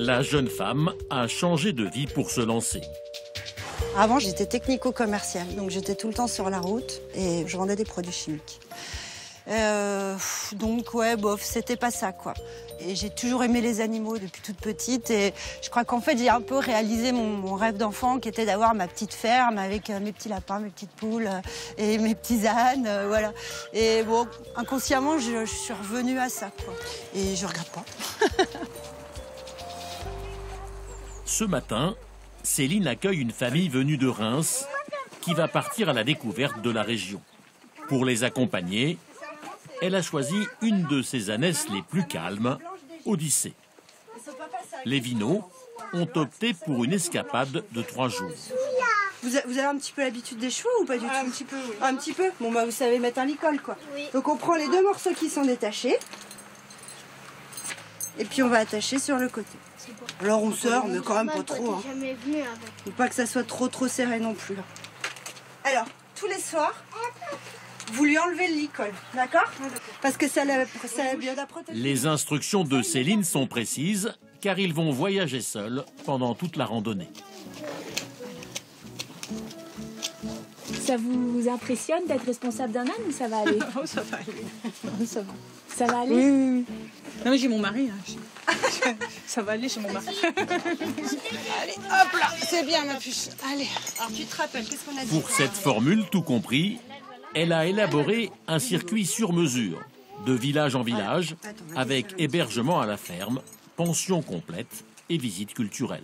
La jeune femme a changé de vie pour se lancer. Avant, j'étais technico-commerciale, donc j'étais tout le temps sur la route et je vendais des produits chimiques. Euh, donc, ouais, bof, c'était pas ça, quoi. Et j'ai toujours aimé les animaux depuis toute petite et je crois qu'en fait, j'ai un peu réalisé mon, mon rêve d'enfant qui était d'avoir ma petite ferme avec mes petits lapins, mes petites poules et mes petits ânes, euh, voilà. Et bon, inconsciemment, je, je suis revenue à ça, quoi. Et je regrette pas. Ce matin, Céline accueille une famille venue de Reims qui va partir à la découverte de la région. Pour les accompagner, elle a choisi une de ses ânesses les plus calmes, Odyssée. Les Vinot ont opté pour une escapade de trois jours. Vous avez un petit peu l'habitude des chevaux ou pas du tout? Un petit peu, oui. Un petit peu. Bon, bah, vous savez mettre un licol, quoi. Oui. Donc on prend les deux morceaux qui sont détachés et puis on va attacher sur le côté. Alors on sort, mais quand même pas trop. Hein. Faut pas que ça soit trop trop serré non plus. Alors, tous les soirs, vous lui enlevez le licol, d'accord? Parce que ça la, ça la bien la protège. Les instructions de Céline sont précises, car ils vont voyager seuls pendant toute la randonnée. Ça vous impressionne d'être responsable d'un âne ou ça va aller? Oh, ça va aller. Ça va. Ça va aller? Oui, oui, oui. Non mais j'ai mon mari, hein. Ça va aller chez mon mari. Allez, hop là, c'est bien ma puce. Allez, alors tu te rappelles, qu'est-ce qu'on a dit? Pour cette formule tout compris, elle a élaboré un circuit sur mesure, de village en village, avec hébergement à la ferme, pension complète et visite culturelle.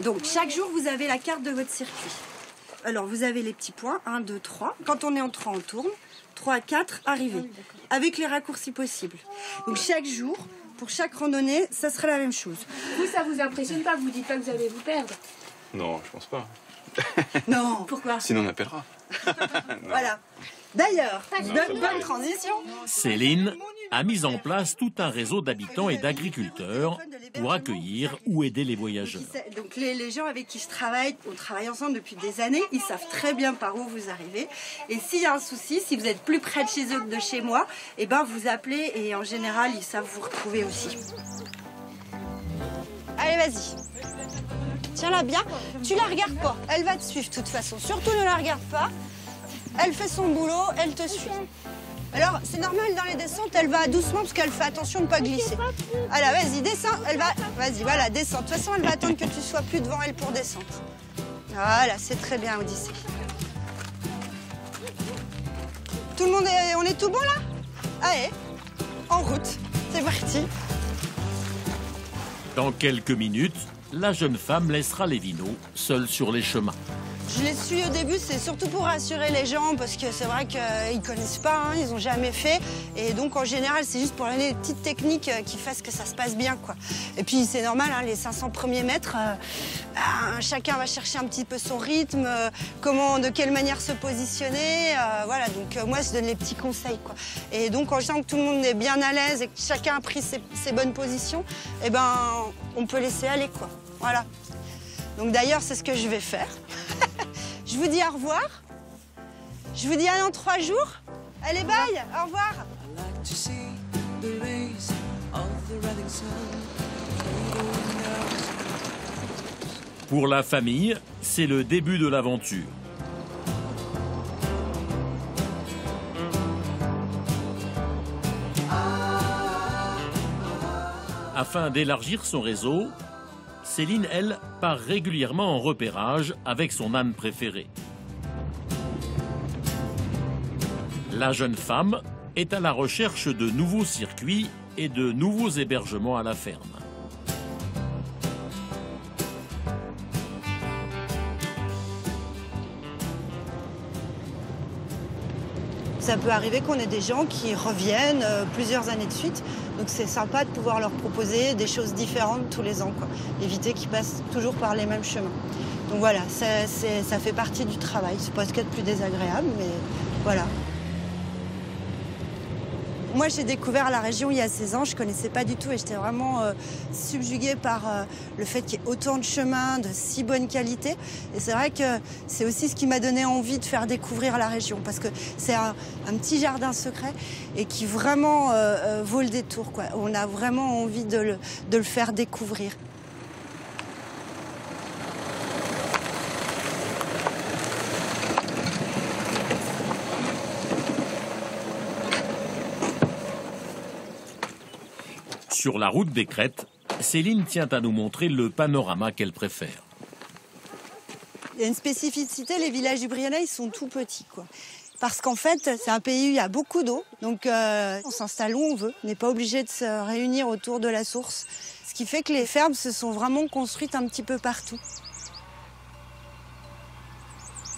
Donc chaque jour vous avez la carte de votre circuit. Alors vous avez les petits points, un, deux, trois. Quand on est en trois, on tourne. trois, quatre, arrivée, avec les raccourcis possibles. Donc chaque jour, pour chaque randonnée, ça sera la même chose. Vous, ça vous impressionne pas? Vous dites pas que vous allez vous perdre? Non, je pense pas. Non. Pourquoi? Sinon on appellera. Voilà. D'ailleurs, de bonne transition, Céline a mis en place tout un réseau d'habitants et d'agriculteurs pour accueillir ou aider les voyageurs. Donc les, les gens avec qui je travaille, on travaille ensemble depuis des années, ils savent très bien par où vous arrivez. Et s'il y a un souci, si vous êtes plus près de chez eux que de chez moi, eh ben vous appelez et en général, ils savent vous retrouver aussi. Allez, vas-y. Tiens-la bien, tu la regardes pas. Elle va te suivre de toute façon, surtout ne la regarde pas. Elle fait son boulot, elle te suit. Alors, c'est normal, dans les descentes, elle va doucement parce qu'elle fait attention de ne pas glisser. Alors, vas-y, descends, elle va... Vas-y, voilà, descends. De toute façon, elle va attendre que tu sois plus devant elle pour descendre. Voilà, c'est très bien, Odyssée. Tout le monde est... On est tout bon, là? Allez, en route. C'est parti. Dans quelques minutes, la jeune femme laissera les Vinot seuls sur les chemins. Je les suis au début, c'est surtout pour rassurer les gens, parce que c'est vrai qu'ils euh, ne connaissent pas, hein, ils n'ont jamais fait. Et donc, en général, c'est juste pour donner des petites techniques euh, qui fassent que ça se passe bien, quoi. Et puis, c'est normal, hein, les cinq cents premiers mètres, euh, euh, chacun va chercher un petit peu son rythme, euh, comment, de quelle manière se positionner. Euh, voilà, donc euh, moi, je donne les petits conseils, quoi. Et donc, en sachant que tout le monde est bien à l'aise et que chacun a pris ses, ses bonnes positions, eh ben, on peut laisser aller, quoi. Voilà. Donc, d'ailleurs, c'est ce que je vais faire. Je vous dis au revoir. Je vous dis à dans trois jours. Allez, bye. Au revoir. Pour la famille, c'est le début de l'aventure. Afin d'élargir son réseau, Céline, elle, part régulièrement en repérage avec son âne préféré. La jeune femme est à la recherche de nouveaux circuits et de nouveaux hébergements à la ferme. Ça peut arriver qu'on ait des gens qui reviennent plusieurs années de suite. Donc c'est sympa de pouvoir leur proposer des choses différentes tous les ans, quoi. Éviter qu'ils passent toujours par les mêmes chemins. Donc voilà, ça, ça fait partie du travail. C'est pas ce qu'il y a de plus désagréable, mais voilà. Moi, j'ai découvert la région il y a seize ans, je ne connaissais pas du tout et j'étais vraiment euh, subjuguée par euh, le fait qu'il y ait autant de chemins de si bonne qualité. Et c'est vrai que c'est aussi ce qui m'a donné envie de faire découvrir la région parce que c'est un, un petit jardin secret et qui vraiment euh, euh, vaut le détour, quoi. On a vraiment envie de le, de le faire découvrir. Sur la route des crêtes, Céline tient à nous montrer le panorama qu'elle préfère. Il y a une spécificité, les villages du Brionnais, ils sont tout petits, quoi. Parce qu'en fait, c'est un pays où il y a beaucoup d'eau. Donc, euh, on s'installe où on veut. On n'est pas obligé de se réunir autour de la source. Ce qui fait que les fermes se sont vraiment construites un petit peu partout.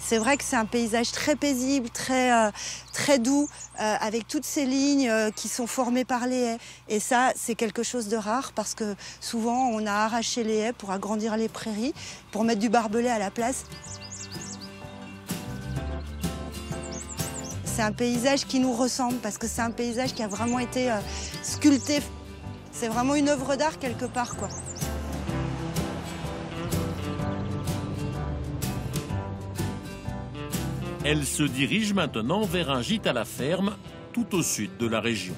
C'est vrai que c'est un paysage très paisible, très, euh, très doux, euh, avec toutes ces lignes euh, qui sont formées par les haies. Et ça, c'est quelque chose de rare parce que souvent, on a arraché les haies pour agrandir les prairies, pour mettre du barbelé à la place. C'est un paysage qui nous ressemble parce que c'est un paysage qui a vraiment été euh, sculpté. C'est vraiment une œuvre d'art quelque part, quoi. Elle se dirige maintenant vers un gîte à la ferme, tout au sud de la région.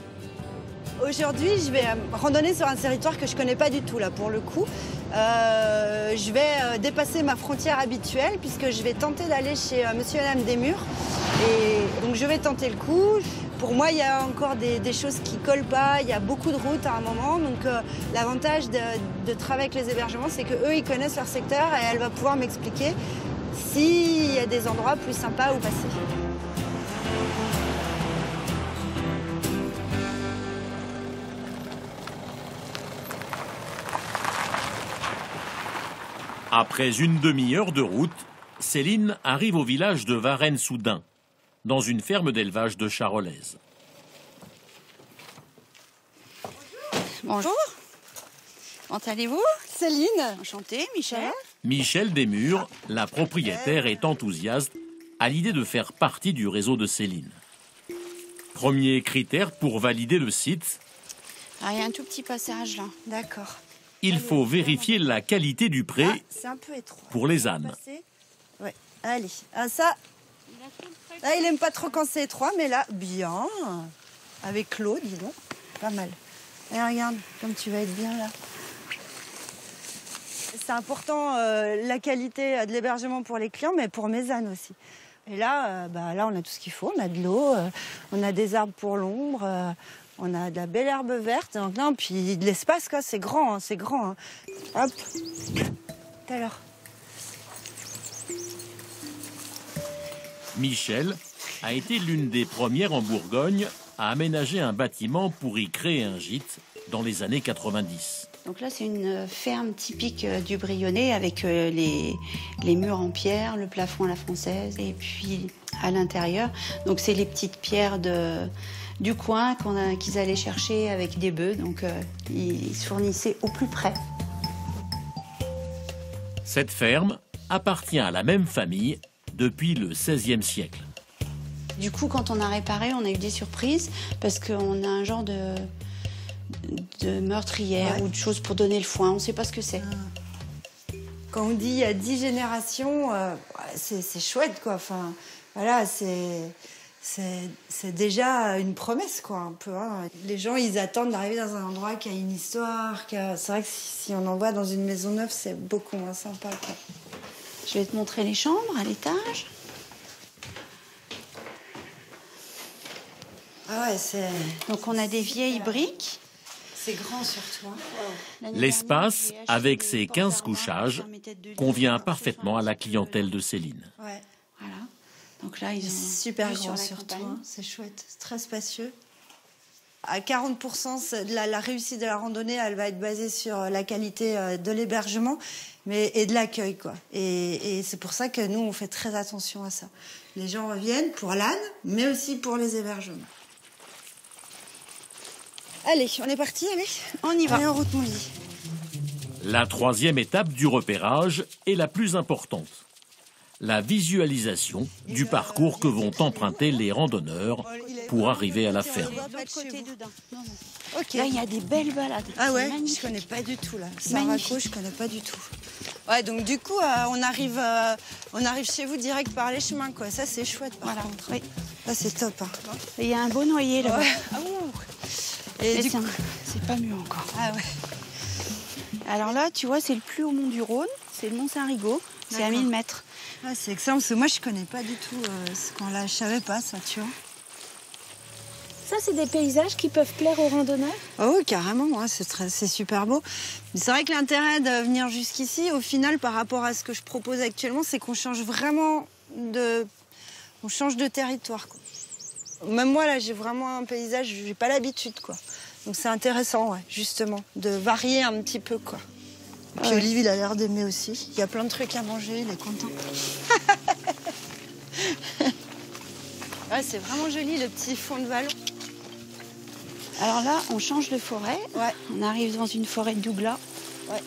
Aujourd'hui, je vais randonner sur un territoire que je ne connais pas du tout, là, pour le coup. Euh, je vais dépasser ma frontière habituelle, puisque je vais tenter d'aller chez euh, Monsieur et Madame Desmurs. Et donc, je vais tenter le coup. Pour moi, il y a encore des, des choses qui ne collent pas. Il y a beaucoup de routes à un moment. Donc, euh, l'avantage de, de travailler avec les hébergements, c'est qu'eux, ils connaissent leur secteur et elle va pouvoir m'expliquer s'il y a des endroits plus sympas où passer. Après une demi-heure de route, Céline arrive au village de Varennes-Soudain, dans une ferme d'élevage de Charolaises. Bonjour. Comment allez-vous? Céline. Enchantée, Michel. Ouais. Michel Desmurs, la propriétaire, est enthousiaste à l'idée de faire partie du réseau de Céline. Premier critère pour valider le site. Ah, il y a un tout petit passage là, d'accord. Il faut vérifier la qualité du pré ah, un peu étroit. Pour les ânes. Ouais. Allez, ah, ça, là, il aime pas trop quand c'est étroit, mais là, bien, avec l'eau, dis donc, pas mal. Et regarde, comme tu vas être bien là. C'est important euh, la qualité de l'hébergement pour les clients, mais pour mes ânes aussi. Et là, euh, bah, là, on a tout ce qu'il faut, on a de l'eau, euh, on a des arbres pour l'ombre. Euh, On a de la belle herbe verte, donc non, puis de l'espace, quoi, c'est grand, hein, c'est grand. Hein. Hop, tout à l'heure. Michel a été l'une des premières en Bourgogne à aménager un bâtiment pour y créer un gîte dans les années quatre-vingt-dix. Donc là, c'est une ferme typique du Brionnais avec les, les murs en pierre, le plafond à la française, et puis à l'intérieur, donc c'est les petites pierres de... du coin qu'ils qu allaient chercher avec des bœufs, donc euh, ils se fournissaient au plus près. Cette ferme appartient à la même famille depuis le seizième siècle. Du coup, quand on a réparé, on a eu des surprises, parce qu'on a un genre de, de meurtrière ouais. ou de choses pour donner le foin, on ne sait pas ce que c'est. Quand on dit il y a dix générations, euh, c'est chouette, quoi. Enfin, voilà, c'est... C'est déjà une promesse, quoi, un peu. Hein. Les gens, ils attendent d'arriver dans un endroit qui a une histoire. Qui a... C'est vrai que si, si on envoie dans une maison neuve, c'est beaucoup moins sympa, quoi. Je vais te montrer les chambres à l'étage. Ah ouais, c'est... Donc on a des vieilles briques. C'est grand sur toi. Wow. L'espace, avec ses quinze couchages, convient parfaitement à la clientèle de Céline. Ouais. Voilà. Donc là, ils ont super grand sur toi, c'est chouette, c'est très spacieux. À quarante pour cent, de la, la réussite de la randonnée, elle va être basée sur la qualité de l'hébergement mais et de l'accueil, quoi. Et, et c'est pour ça que nous, on fait très attention à ça. Les gens reviennent pour l'âne, mais aussi pour les hébergements. Allez, on est parti, allez, on y va. Allez, en route, mon lit. La troisième étape du repérage est la plus importante. La visualisation du parcours que vont emprunter les randonneurs pour arriver à la ferme. Là, il y a des belles balades. Ah ouais, je connais pas du tout là. Saraco, je connais pas du tout. Ouais, donc du coup, euh, on arrive, euh, on arrive chez vous direct par les chemins, quoi. Ça, c'est chouette. Par voilà. contre. Oui. Ça, c'est top. Hein. Il y a un beau noyer là. Ouais. Et du coup, c'est pas mieux encore. Ah ouais. Alors là, tu vois, c'est le plus haut mont du Rhône, c'est le mont Saint-Rigaud, c'est à mille mètres. Ah, c'est excellent, parce que moi je connais pas du tout euh, ce qu'on là, je savais pas ça, tu vois. Ça, c'est des paysages qui peuvent plaire aux randonneurs? Oh, carrément, hein, c'est super beau. C'est vrai que l'intérêt de venir jusqu'ici, au final, par rapport à ce que je propose actuellement, c'est qu'on change vraiment de... On change de territoire, quoi. Même moi, là, j'ai vraiment un paysage, j'ai pas l'habitude, quoi. Donc c'est intéressant, ouais, justement, de varier un petit peu, quoi. Puis ouais. Olivier, il a l'air d'aimer aussi. Il y a plein de trucs à manger, il est content. Ouais, c'est vraiment joli, le petit fond de vallon. Alors là, on change de forêt. Ouais. On arrive dans une forêt de douglas. Ouais.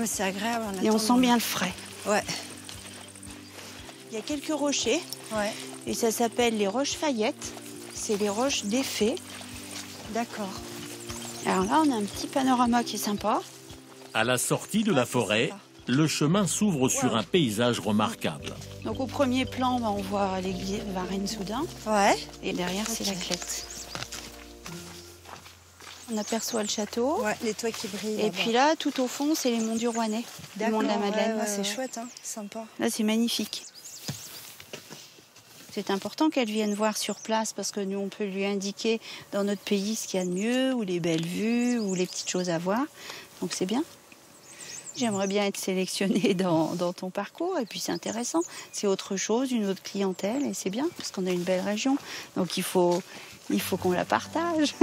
Ouais, c'est agréable. On Et on sent de... bien le frais. Ouais. Il y a quelques rochers. Ouais. Et ça s'appelle les roches Fayette. C'est les roches des fées. D'accord. Alors là, on a un petit panorama qui est sympa. À la sortie de la forêt, le chemin s'ouvre sur un paysage remarquable. Donc au premier plan, bah, on voit l'église Varennes-Soudun. Ouais. Et derrière, okay. c'est la Clette. On aperçoit le château. Ouais, les toits qui brillent. Et puis là, tout au fond, c'est les monts du Rouennais, les monts de la Madeleine. Ouais, ouais, c'est chouette, hein, sympa. Là, c'est magnifique. C'est important qu'elle vienne voir sur place parce que nous, on peut lui indiquer dans notre pays ce qu'il y a de mieux, ou les belles vues, ou les petites choses à voir. Donc c'est bien. J'aimerais bien être sélectionnée dans, dans ton parcours. Et puis c'est intéressant. C'est autre chose, une autre clientèle. Et c'est bien parce qu'on a une belle région. Donc il faut, il faut qu'on la partage.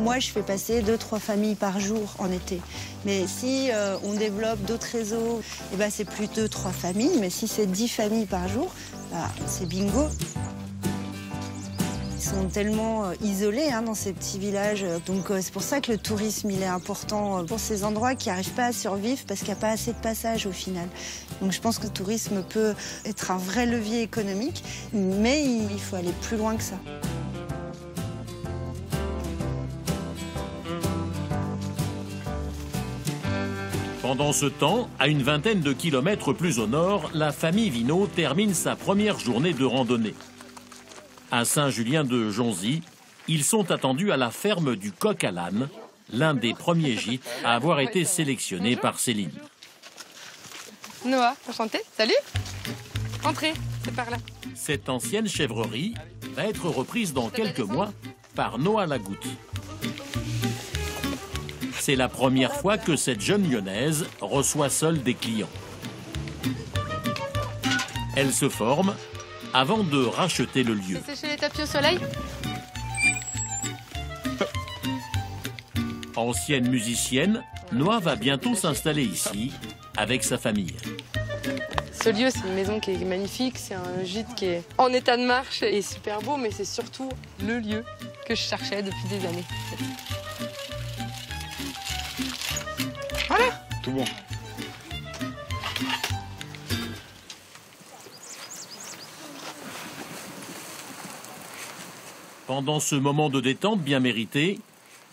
Moi, je fais passer deux, trois familles par jour en été. Mais si euh, on développe d'autres réseaux, eh ben, c'est plus deux, trois familles. Mais si c'est dix familles par jour, bah, c'est bingo. sont tellement isolés hein, dans ces petits villages. Donc euh, c'est pour ça que le tourisme il est important pour ces endroits qui n'arrivent pas à survivre parce qu'il n'y a pas assez de passages au final. Donc je pense que le tourisme peut être un vrai levier économique, mais il faut aller plus loin que ça. Pendant ce temps, à une vingtaine de kilomètres plus au nord, la famille Vinot termine sa première journée de randonnée. À Saint-Julien-de-Jonzy, ils sont attendus à la ferme du Coq à l'âne, l'un des premiers gîtes à avoir été sélectionné par Céline. Noah, enchanté, salut. Entrez, c'est par là. Cette ancienne chèvrerie va être reprise dans quelques mois par Noah Lagoutte. C'est la première fois que cette jeune Lyonnaise reçoit seule des clients. Elle se forme avant de racheter le lieu. C'est sécher les tapis au soleil. Ancienne musicienne, Noah va bientôt s'installer ici avec sa famille. Ce lieu, c'est une maison qui est magnifique, c'est un gîte qui est en état de marche et super beau, mais c'est surtout le lieu que je cherchais depuis des années. Voilà. Tout bon. Pendant ce moment de détente bien mérité,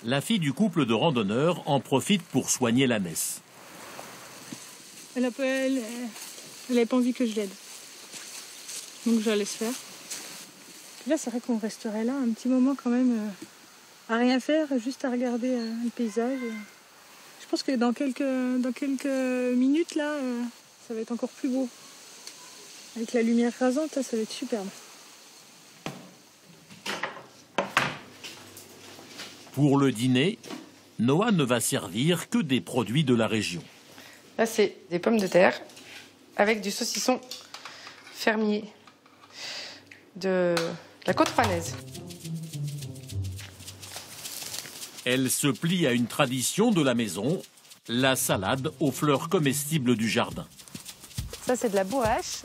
la fille du couple de randonneurs en profite pour soigner la messe. Elle n'avait pas envie que je l'aide. Donc je la laisse faire. Puis là, c'est vrai qu'on resterait là un petit moment quand même euh, à rien faire, juste à regarder euh, le paysage. Euh. Je pense que dans quelques, dans quelques minutes, là, euh, ça va être encore plus beau. Avec la lumière rasante, ça, ça va être superbe. Pour le dîner, Noah ne va servir que des produits de la région. Là, c'est des pommes de terre avec du saucisson fermier de la côte rwanaise. Elle se plie à une tradition de la maison, la salade aux fleurs comestibles du jardin. Ça, c'est de la bourrache.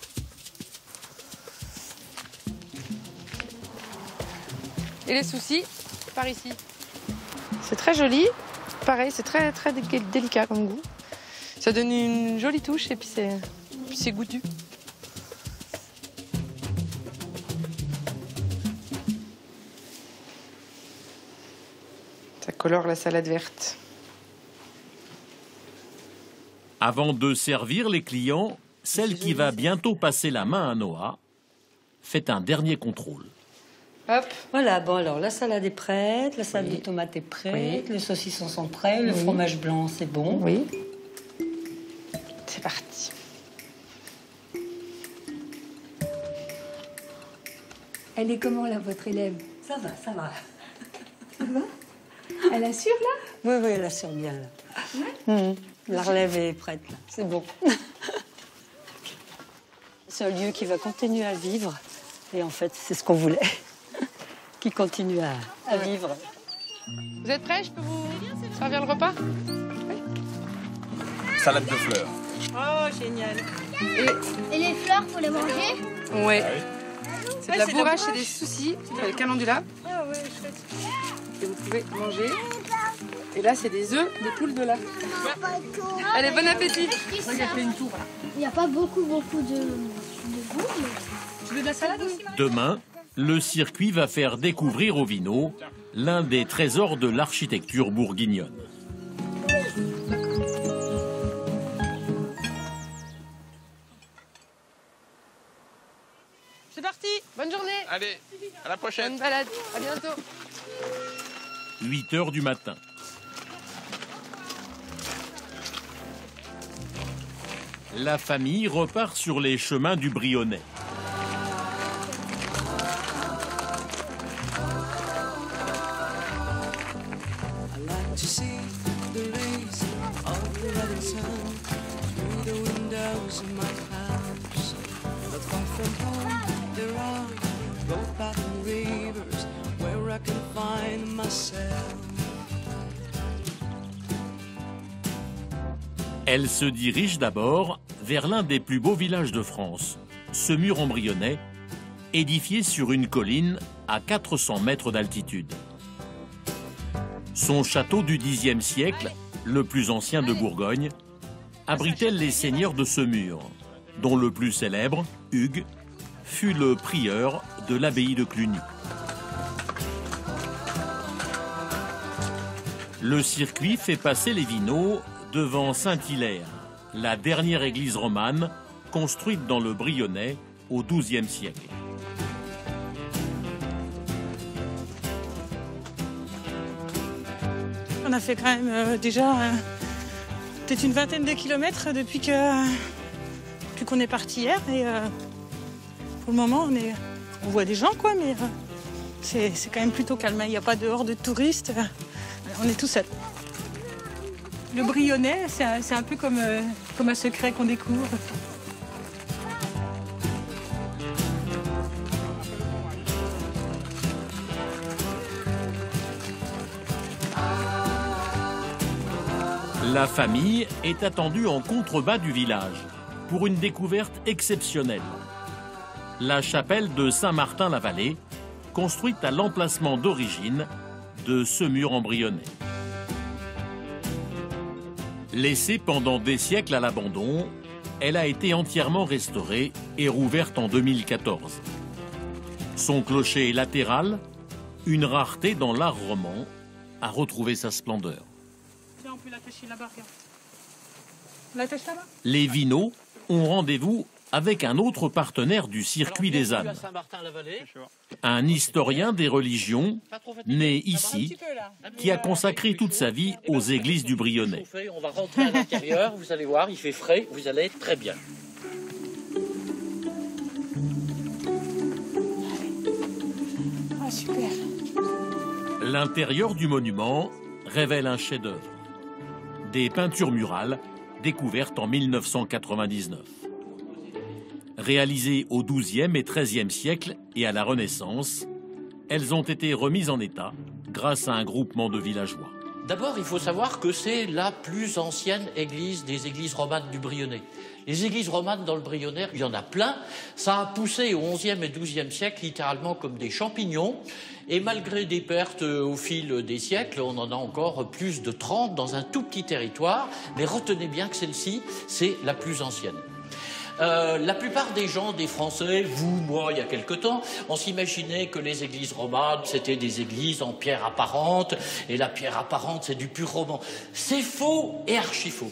Et les soucis, par ici. C'est très joli. Pareil, c'est très, très délicat comme goût. Ça donne une jolie touche et puis c'est goûtu. Colore la salade verte. Avant de servir les clients, celle qui va bientôt passer la main à Noah fait un dernier contrôle. Hop. Voilà, bon alors la salade est prête, la salade oui. de tomates est prête, oui. les saucissons sont prêts, oui. le fromage blanc c'est bon. Oui. C'est parti. Elle est comment là, votre élève? Ça va, ça va. Ça va? Elle assure, là? Oui, oui, elle assure bien, là. Ouais. Mmh. La relève est prête, là. C'est bon. C'est un lieu qui va continuer à vivre. Et en fait, c'est ce qu'on voulait. Qui continue à, à vivre. Vous êtes prêts? Je peux vous servir le repas? Oui. Salade de fleurs. Oh, génial. Et, et les fleurs, faut les manger? Oui. Ouais. C'est de la bourrache et des soucis. C'est le calendula. Ah ouais, chouette. Et vous pouvez manger. Et là, c'est des œufs, des poules de lait. Allez, bon appétit. Moi, j'ai fait une tour. Il n'y a pas beaucoup, beaucoup de, de goût. Mais... Tu veux de la salade aussi? Demain, le circuit va faire découvrir au Vinot l'un des trésors de l'architecture bourguignonne. C'est parti. Bonne journée. Allez, à la prochaine. Bonne balade. À bientôt. huit heures du matin. La famille repart sur les chemins du Brionnais. Elle se dirige d'abord vers l'un des plus beaux villages de France, Semur en Brionnais, édifié sur une colline à quatre cents mètres d'altitude. Son château du dixième siècle, le plus ancien de Bourgogne, abritait les seigneurs de Semur, dont le plus célèbre, Hugues, fut le prieur de l'abbaye de Cluny. Le circuit fait passer les Vinot devant Saint-Hilaire, la dernière église romane construite dans le Brionnais au douzième siècle. On a fait quand même euh, déjà euh, peut-être une vingtaine de kilomètres depuis que euh, depuis qu'on est parti hier. Et euh, pour le moment, on, est, on voit des gens, quoi, mais euh, c'est c'est quand même plutôt calme. Il n'y a pas dehors de touristes. Euh, On est tout seul. Le Brionnais, c'est un, un peu comme, euh, comme un secret qu'on découvre. La famille est attendue en contrebas du village pour une découverte exceptionnelle. La chapelle de Saint-Martin-la-Vallée, construite à l'emplacement d'origine de Semur en Brionnais. Laissée pendant des siècles à l'abandon, elle a été entièrement restaurée et rouverte en deux mille quatorze. Son clocher latéral, une rareté dans l'art roman, a retrouvé sa splendeur. Tiens, on peut l'attacher là-bas, regarde. On l'attache là-bas ? Les Vinot ont rendez-vous avec un autre partenaire du circuit des ânes, un historien des religions né ici, qui a consacré toute sa vie aux églises du Brionnais. On va rentrer à l'intérieur, vous allez voir, il fait frais, vous allez être très bien. Ah, super. L'intérieur du monument révèle un chef-d'œuvre, des peintures murales découvertes en mille neuf cent quatre-vingt-dix-neuf. Réalisées au douzième et treizième siècle et à la Renaissance, elles ont été remises en état grâce à un groupement de villageois. D'abord, il faut savoir que c'est la plus ancienne église des églises romanes du Brionnais. Les églises romanes dans le Brionnais, il y en a plein. Ça a poussé au onzième et douzième siècle littéralement comme des champignons. Et malgré des pertes au fil des siècles, on en a encore plus de trente dans un tout petit territoire. Mais retenez bien que celle-ci, c'est la plus ancienne. Euh, la plupart des gens, des Français, vous, moi, il y a quelque temps, on s'imaginait que les églises romanes, c'était des églises en pierre apparente, et la pierre apparente, c'est du pur roman. C'est faux et archi-faux.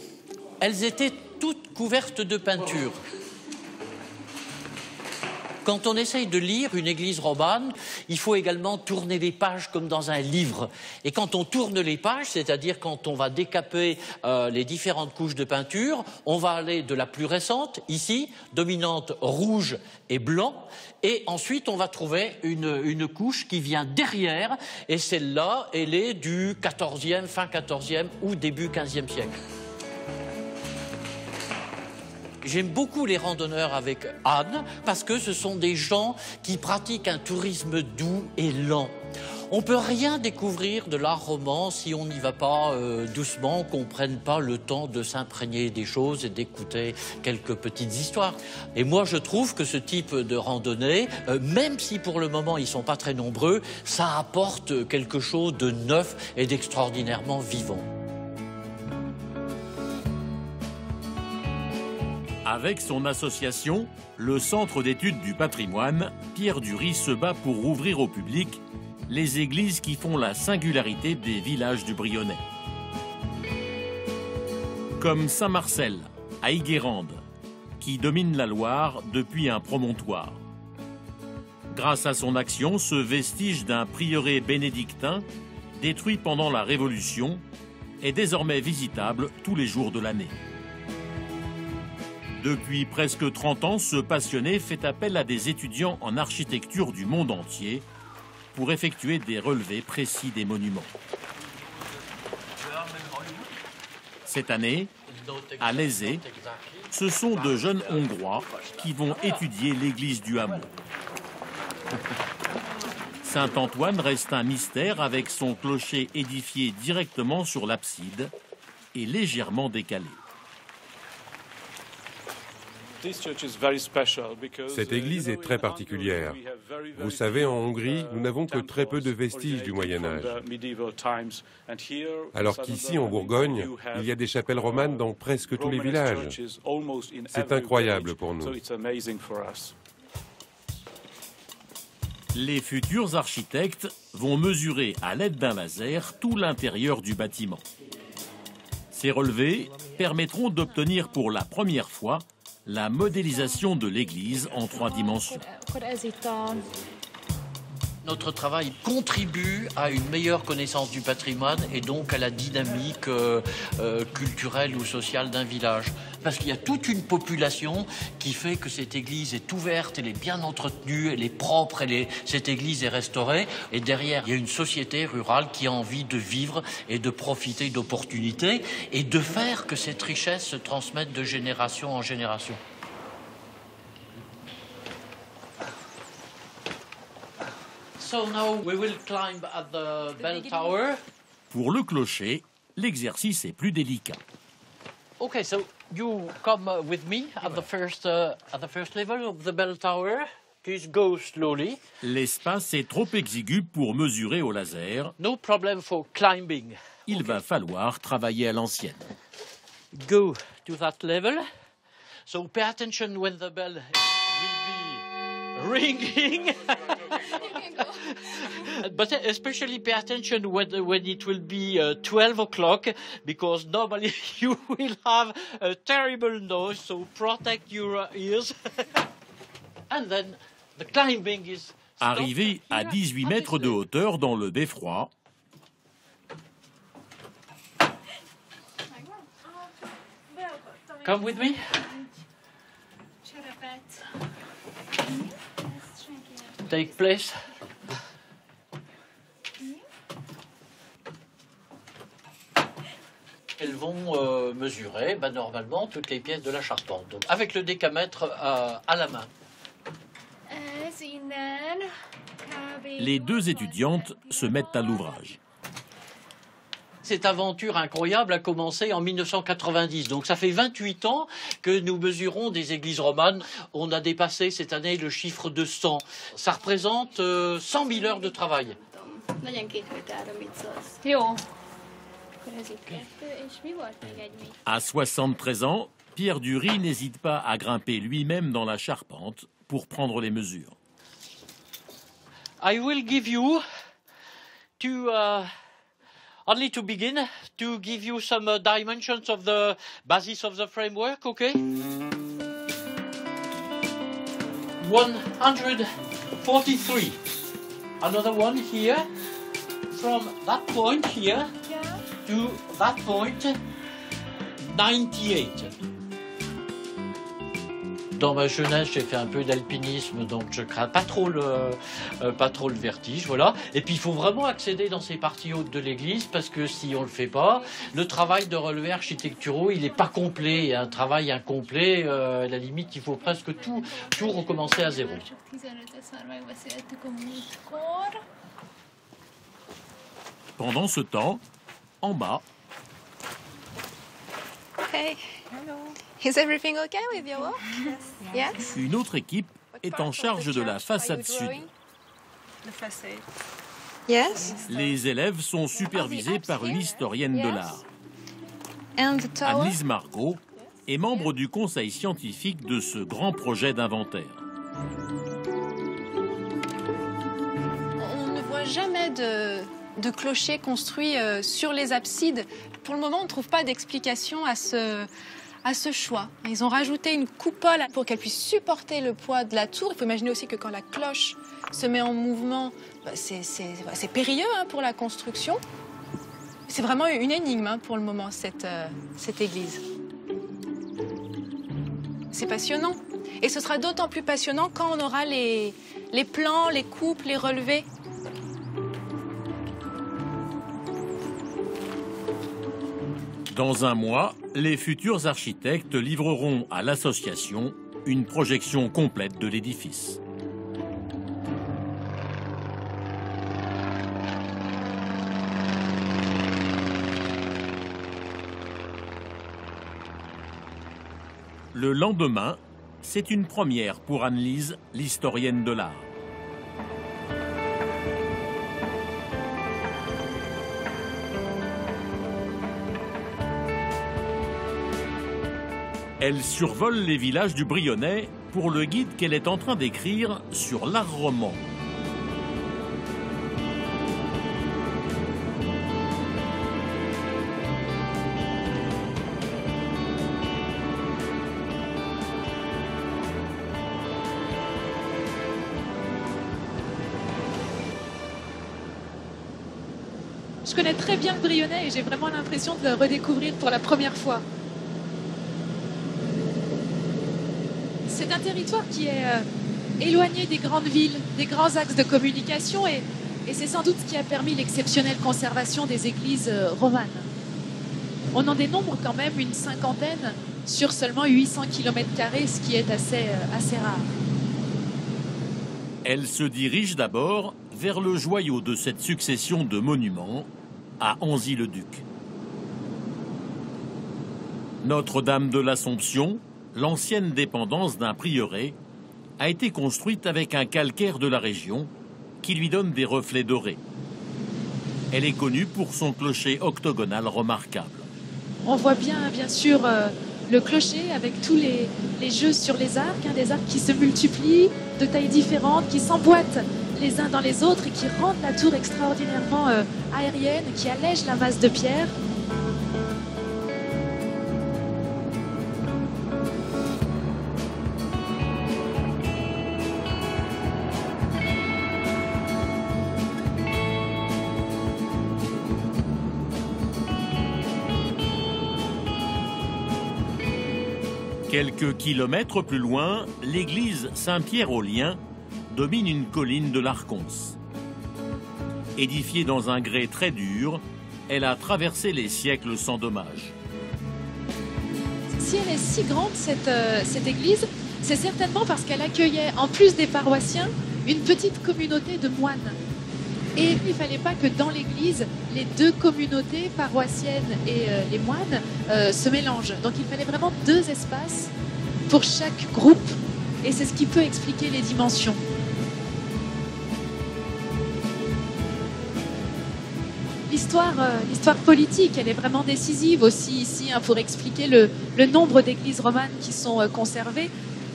Elles étaient toutes couvertes de peinture. Quand on essaye de lire une église romane, il faut également tourner les pages comme dans un livre. Et quand on tourne les pages, c'est-à-dire quand on va décaper euh, les différentes couches de peinture, on va aller de la plus récente, ici, dominante rouge et blanc, et ensuite on va trouver une, une couche qui vient derrière, et celle-là, elle est du quatorzième, fin quatorzième ou début quinzième siècle. J'aime beaucoup les randonneurs avec âne parce que ce sont des gens qui pratiquent un tourisme doux et lent. On ne peut rien découvrir de l'art roman si on n'y va pas euh, doucement, qu'on ne prenne pas le temps de s'imprégner des choses et d'écouter quelques petites histoires. Et moi, je trouve que ce type de randonnée, euh, même si pour le moment ils ne sont pas très nombreux, ça apporte quelque chose de neuf et d'extraordinairement vivant. Avec son association, le Centre d'études du patrimoine, Pierre Durieux se bat pour ouvrir au public les églises qui font la singularité des villages du Brionnais. Comme Saint-Marcel, à Iguérande, qui domine la Loire depuis un promontoire. Grâce à son action, ce vestige d'un prieuré bénédictin, détruit pendant la Révolution, est désormais visitable tous les jours de l'année. Depuis presque trente ans, ce passionné fait appel à des étudiants en architecture du monde entier pour effectuer des relevés précis des monuments. Cette année, à Lézé, ce sont de jeunes Hongrois qui vont étudier l'église du hameau. Saint-Antoine reste un mystère avec son clocher édifié directement sur l'abside et légèrement décalé. Cette église est très particulière. Vous savez, en Hongrie, nous n'avons que très peu de vestiges du Moyen Âge. Alors qu'ici, en Bourgogne, il y a des chapelles romanes dans presque tous les villages. C'est incroyable pour nous. Les futurs architectes vont mesurer à l'aide d'un laser tout l'intérieur du bâtiment. Ces relevés permettront d'obtenir pour la première fois la modélisation de l'église en trois dimensions. Notre travail contribue à une meilleure connaissance du patrimoine et donc à la dynamique euh, euh, culturelle ou sociale d'un village. Parce qu'il y a toute une population qui fait que cette église est ouverte, elle est bien entretenue, elle est propre, elle est... cette église est restaurée. Et derrière, il y a une société rurale qui a envie de vivre et de profiter d'opportunités et de faire que cette richesse se transmette de génération en génération. Pour le clocher, l'exercice est plus délicat. Okay, so you come with me at the first uh, at the first level of the bell tower. Please go slowly. L'espace est trop exigu pour mesurer au laser. No problem for climbing. Il va falloir travailler à l'ancienne. Go to that level. So pay attention when the bell will be ringing. But especially pay attention when, when it will be uh, twelve o'clock, because normally you will have a terrible noise, so protect your ears. And then the climbing is... Arrivé à dix-huit mètres de hauteur dans le beffroi, come with me. Take place. Elles vont euh, mesurer bah, normalement toutes les pièces de la charpente, donc avec le décamètre euh, à la main. Les deux étudiantes se mettent à l'ouvrage. Cette aventure incroyable a commencé en mille neuf cent quatre-vingt-dix, donc ça fait vingt-huit ans que nous mesurons des églises romanes. On a dépassé cette année le chiffre de cent. Ça représente euh, cent mille heures de travail. À soixante-treize ans, Pierre Durieux n'hésite pas à grimper lui-même dans la charpente pour prendre les mesures. I will give you to, uh... only to begin, to give you some uh, dimensions of the basis of the framework, okay? one hundred forty-three. Another one here. From that point here to that point, ninety-eight. Dans ma jeunesse, j'ai fait un peu d'alpinisme, donc je crains pas trop le, euh, pas trop le vertige, voilà. Et puis, il faut vraiment accéder dans ces parties hautes de l'église, parce que si on le fait pas, le travail de relevés architecturaux, il n'est pas complet. Il y a un travail incomplet. Euh, à la limite, il faut presque tout, tout recommencer à zéro. Pendant ce temps, en bas... Hey. Hello. Is everything okay with your work? Yes. Yes. Une autre équipe est en charge de la façade sud. Yes. Les élèves sont supervisés par une historienne yes. de l'art. Annelise Margot est membre du conseil scientifique de ce grand projet d'inventaire. On ne voit jamais de... de clochers construits sur les absides. Pour le moment, on ne trouve pas d'explication à ce, à ce choix. Ils ont rajouté une coupole pour qu'elle puisse supporter le poids de la tour. Il faut imaginer aussi que quand la cloche se met en mouvement, c'est c'est périlleux pour la construction. C'est vraiment une énigme pour le moment, cette, cette église. C'est passionnant. Et ce sera d'autant plus passionnant quand on aura les, les plans, les coupes, les relevés. Dans un mois, les futurs architectes livreront à l'association une projection complète de l'édifice. Le lendemain, C'est une première pour Annelise, l'historienne de l'art. Elle survole les villages du Brionnais pour le guide qu'elle est en train d'écrire sur l'art roman. Je connais très bien le Brionnais et j'ai vraiment l'impression de le redécouvrir pour la première fois. C'est un territoire qui est euh, éloigné des grandes villes, des grands axes de communication et, et c'est sans doute ce qui a permis l'exceptionnelle conservation des églises euh, romanes. On en dénombre quand même une cinquantaine sur seulement huit cents kilomètres carrés, ce qui est assez, euh, assez rare. Elle se dirige d'abord vers le joyau de cette succession de monuments, à Anzy-le-Duc. Notre-Dame de l'Assomption, l'ancienne dépendance d'un prieuré, a été construite avec un calcaire de la région qui lui donne des reflets dorés. Elle est connue pour son clocher octogonal remarquable. On voit bien, bien sûr, euh, le clocher avec tous les, les jeux sur les arcs, hein, des arcs qui se multiplient, de tailles différentes, qui s'emboîtent les uns dans les autres et qui rendent la tour extraordinairement euh, aérienne, qui allège la masse de pierre. Quelques kilomètres plus loin, l'église Saint-Pierre-aux-Liens domine une colline de l'Arconce. Édifiée dans un grès très dur, elle a traversé les siècles sans dommage. Si elle est si grande, cette, euh, cette église, c'est certainement parce qu'elle accueillait, en plus des paroissiens, une petite communauté de moines. Et il ne fallait pas que dans l'église, les deux communautés, paroissiennes et euh, les moines, euh, se mélangent. Donc il fallait vraiment deux espaces pour chaque groupe. Et c'est ce qui peut expliquer les dimensions. L'histoire euh, l'histoire politique, elle est vraiment décisive aussi ici hein, pour expliquer le, le nombre d'églises romanes qui sont euh, conservées.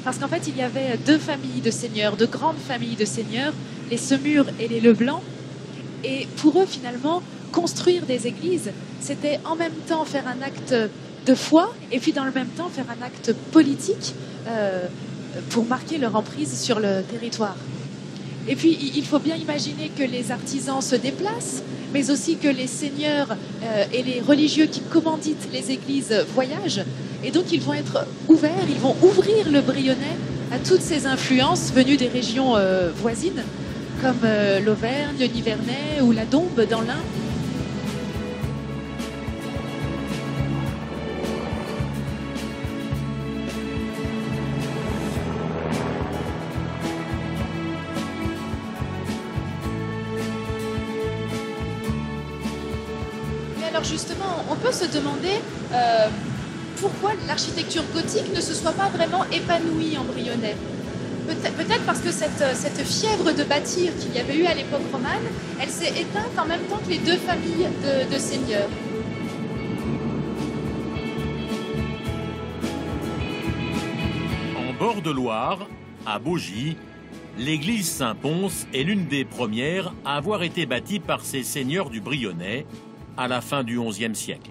Parce qu'en fait, il y avait deux familles de seigneurs, deux grandes familles de seigneurs, les Semur et les Leblanc. Et pour eux, finalement, construire des églises, c'était en même temps faire un acte de foi et puis dans le même temps faire un acte politique euh, pour marquer leur emprise sur le territoire. Et puis, il faut bien imaginer que les artisans se déplacent, mais aussi que les seigneurs euh, et les religieux qui commanditent les églises voyagent. Et donc, ils vont être ouverts, ils vont ouvrir le Brionnais à toutes ces influences venues des régions euh, voisines, comme euh, l'Auvergne, le Nivernais ou la Dombe dans l'Ain. Mais alors justement, on peut se demander euh, pourquoi l'architecture gothique ne se soit pas vraiment épanouie en Brionnais. Peut-être parce que cette, cette fièvre de bâtir qu'il y avait eu à l'époque romane, elle s'est éteinte en même temps que les deux familles de, de seigneurs. En bord de Loire, à Beaugy, l'église Saint-Pons est l'une des premières à avoir été bâtie par ces seigneurs du Brionnais à la fin du onzième siècle.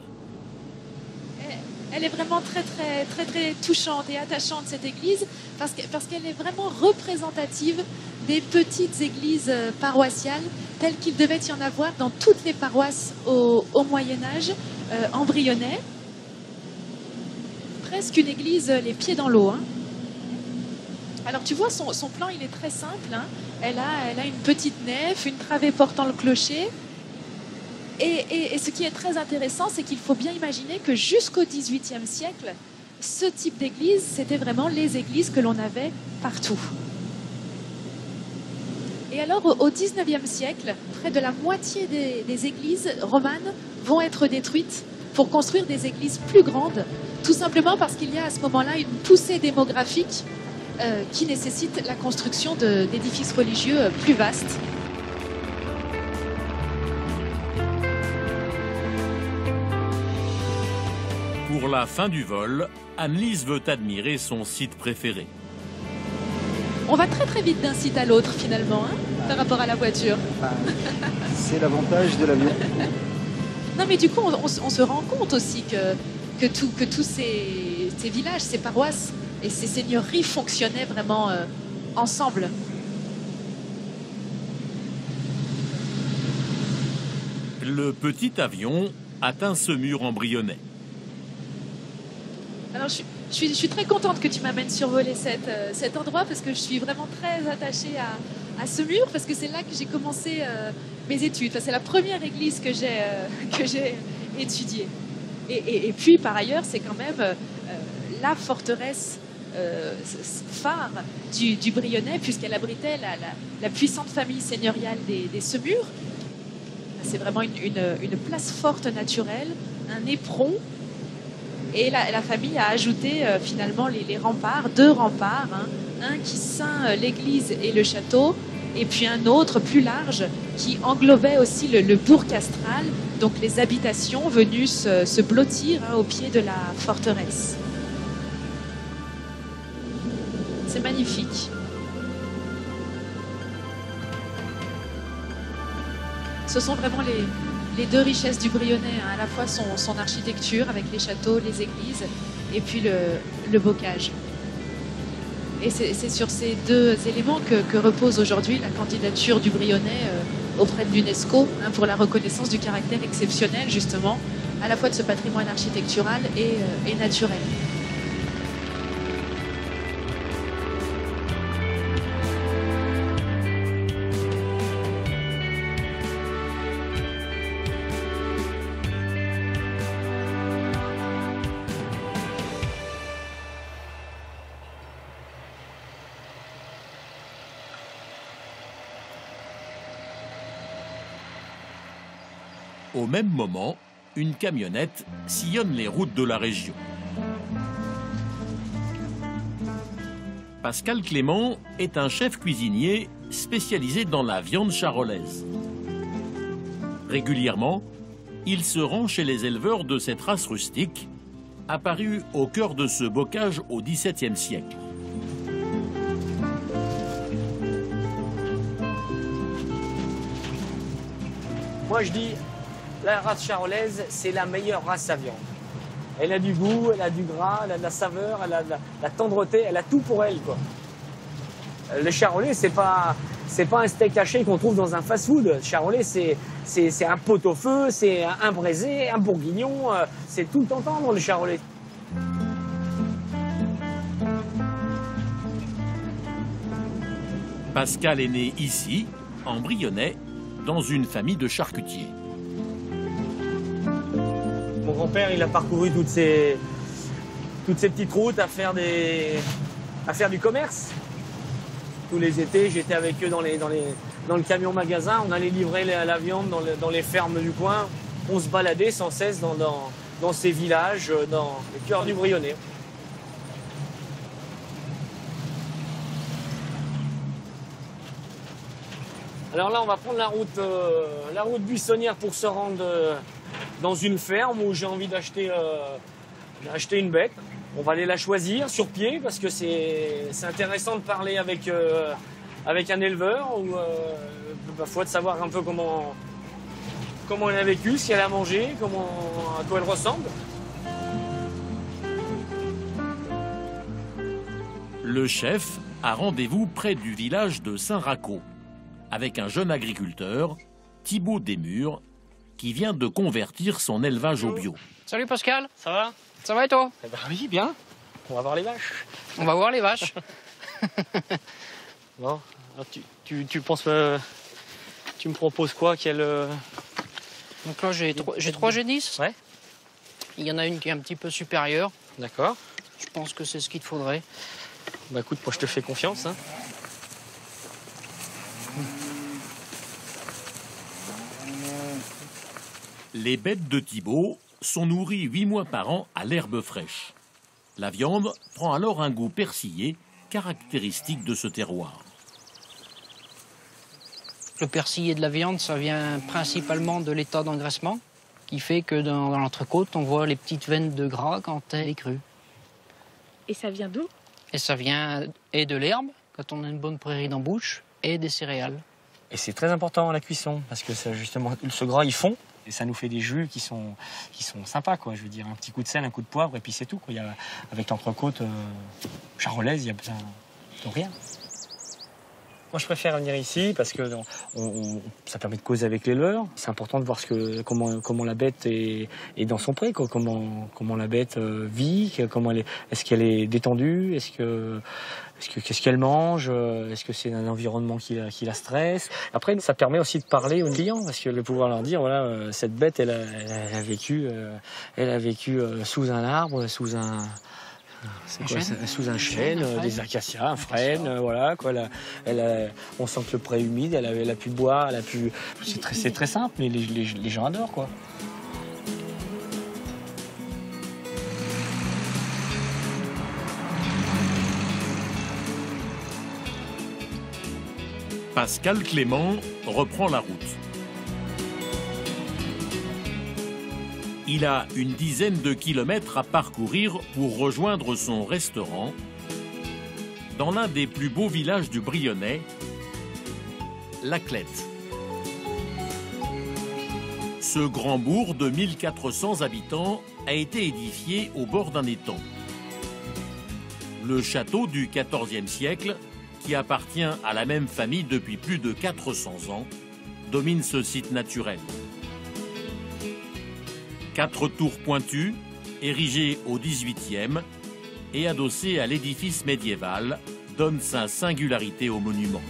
Elle est vraiment très, très, très, très touchante et attachante, cette église, parce que, parce qu'elle est vraiment représentative des petites églises paroissiales telles qu'il devait y en avoir dans toutes les paroisses au, au Moyen-Âge, euh, en Brionnais. Presque une église les pieds dans l'eau. Hein. Alors tu vois, son, son plan, il est très simple. Hein. Elle a, elle a une petite nef, une travée portant le clocher. Et, et, et ce qui est très intéressant, c'est qu'il faut bien imaginer que jusqu'au dix-huitième siècle, ce type d'église, c'était vraiment les églises que l'on avait partout. Et alors, au dix-neuvième siècle, près de la moitié des, des églises romanes vont être détruites pour construire des églises plus grandes, tout simplement parce qu'il y a à ce moment-là une poussée démographique euh, qui nécessite la construction de, d'édifices religieux euh, plus vastes. Pour la fin du vol, Annelise veut admirer son site préféré. On va très très vite d'un site à l'autre finalement, hein, bah, par rapport à la voiture. Bah, c'est l'avantage de l'avion. Non mais du coup, on, on, on se rend compte aussi que, que, tout, que tous ces, ces villages, ces paroisses et ces seigneuries fonctionnaient vraiment euh, ensemble. Le petit avion atteint ce mur en Brionnais. Alors, je, je, suis, je suis très contente que tu m'amènes survoler cette, euh, cet endroit parce que je suis vraiment très attachée à, à ce mur parce que c'est là que j'ai commencé euh, mes études. Enfin, c'est la première église que j'ai euh, que j'ai étudiée. Et, et, et puis, par ailleurs, c'est quand même euh, la forteresse euh, phare du, du Brionnais puisqu'elle abritait la, la, la puissante famille seigneuriale des, des Semur. C'est vraiment une, une, une place forte naturelle, un éperon. Et la, la famille a ajouté euh, finalement les, les remparts, deux remparts, hein, un qui ceint euh, l'église et le château, et puis un autre plus large qui englobait aussi le, le bourg castral, donc les habitations venues se, se blottir hein, au pied de la forteresse. C'est magnifique. Ce sont vraiment les... les deux richesses du Brionnais, hein, à la fois son, son architecture avec les châteaux, les églises et puis le, le bocage. Et c'est sur ces deux éléments que, que repose aujourd'hui la candidature du Brionnais euh, auprès de l'UNESCO hein, pour la reconnaissance du caractère exceptionnel justement à la fois de ce patrimoine architectural et, euh, et naturel. Au même moment, une camionnette sillonne les routes de la région. Pascal Clément est un chef cuisinier spécialisé dans la viande charolaise. Régulièrement, il se rend chez les éleveurs de cette race rustique, apparue au cœur de ce bocage au dix-septième siècle. Moi, je dis... la race charolaise, c'est la meilleure race à viande. Elle a du goût, elle a du gras, elle a de la saveur, elle a de la, la tendreté, elle a tout pour elle, quoi. Le charolais, c'est pas, c'est pas un steak haché qu'on trouve dans un fast-food. Le charolais, c'est, c'est un pot au feu, c'est un braisé, un bourguignon, c'est tout le temps dans le charolais. Pascal est né ici, en Brionnais, dans une famille de charcutiers. Mon grand-père, il a parcouru toutes ces, toutes ces petites routes à faire, des, à faire du commerce. Tous les étés, j'étais avec eux dans, les, dans, les, dans le camion-magasin. On allait livrer la, la viande dans, le, dans les fermes du coin. On se baladait sans cesse dans, dans, dans ces villages, dans le cœur du Brionnais. Alors là, on va prendre la route, euh, la route buissonnière pour se rendre... Euh, dans une ferme où j'ai envie d'acheter euh, d'acheter une bête. On va aller la choisir sur pied parce que c'est intéressant de parler avec, euh, avec un éleveur ou euh, parfois de savoir un peu comment, comment elle a vécu, si elle a mangé, comment, à quoi elle ressemble. Le chef a rendez-vous près du village de Saint-Racot avec un jeune agriculteur, Thibaut Desmurs, qui vient de convertir son élevage au bio. Salut Pascal. Ça va? Ça va et toi? Eh ben oui, bien. On va voir les vaches. On va voir les vaches. Bon, alors tu, tu, tu penses... Euh, tu me proposes quoi? Quel... Euh... Donc là, j'ai tro trois génisses. Ouais. Il y en a une qui est un petit peu supérieure. D'accord. Je pense que c'est ce qu'il te faudrait. Bah écoute, moi je te fais confiance. Hein. Les bêtes de Thibaut sont nourries huit mois par an à l'herbe fraîche. La viande prend alors un goût persillé caractéristique de ce terroir. Le persillé de la viande, ça vient principalement de l'état d'engraissement, qui fait que dans, dans l'entrecôte, on voit les petites veines de gras quand elle est crue. Et ça vient d'où? Et ça vient et de l'herbe, quand on a une bonne prairie d'embouche, et des céréales. Et c'est très important la cuisson, parce que ça, justement, ce gras, il fond. Et ça nous fait des jus qui sont, qui sont sympas, quoi. Je veux dire, un petit coup de sel, un coup de poivre, et puis c'est tout, quoi. Il y a, avec l'entrecôte euh, charolaise, il y a besoin de rien. Moi, je préfère venir ici parce que on, on, ça permet de causer avec les leurs. C'est important de voir ce que, comment, comment la bête est, est dans son pré, quoi. Comment, comment la bête vit, comment elle est, est-ce qu'elle est détendue, est-ce que... Qu'est-ce qu'elle mange? Est-ce que c'est un environnement qui la, qui la stresse? Après, ça permet aussi de parler aux clients, parce que de pouvoir leur dire, voilà, cette bête, elle a, elle a vécu, elle a vécu sous un arbre, sous un, c'est quoi, sous un chêne, des acacias, un frêne, voilà, quoi. Elle a, elle a, on sent que le pré humide, elle a, elle a pu boire, elle a pu. C'est très, c'est très simple, mais les, les, les gens adorent, quoi. Pascal Clément reprend la route. Il a une dizaine de kilomètres à parcourir pour rejoindre son restaurant dans l'un des plus beaux villages du Brionnais, La Clète. Ce grand bourg de mille quatre cents habitants a été édifié au bord d'un étang. Le château du quatorzième siècle, qui appartient à la même famille depuis plus de quatre cents ans, domine ce site naturel. Quatre tours pointues, érigées au dix-huitième et adossées à l'édifice médiéval, donnent sa singularité au monument.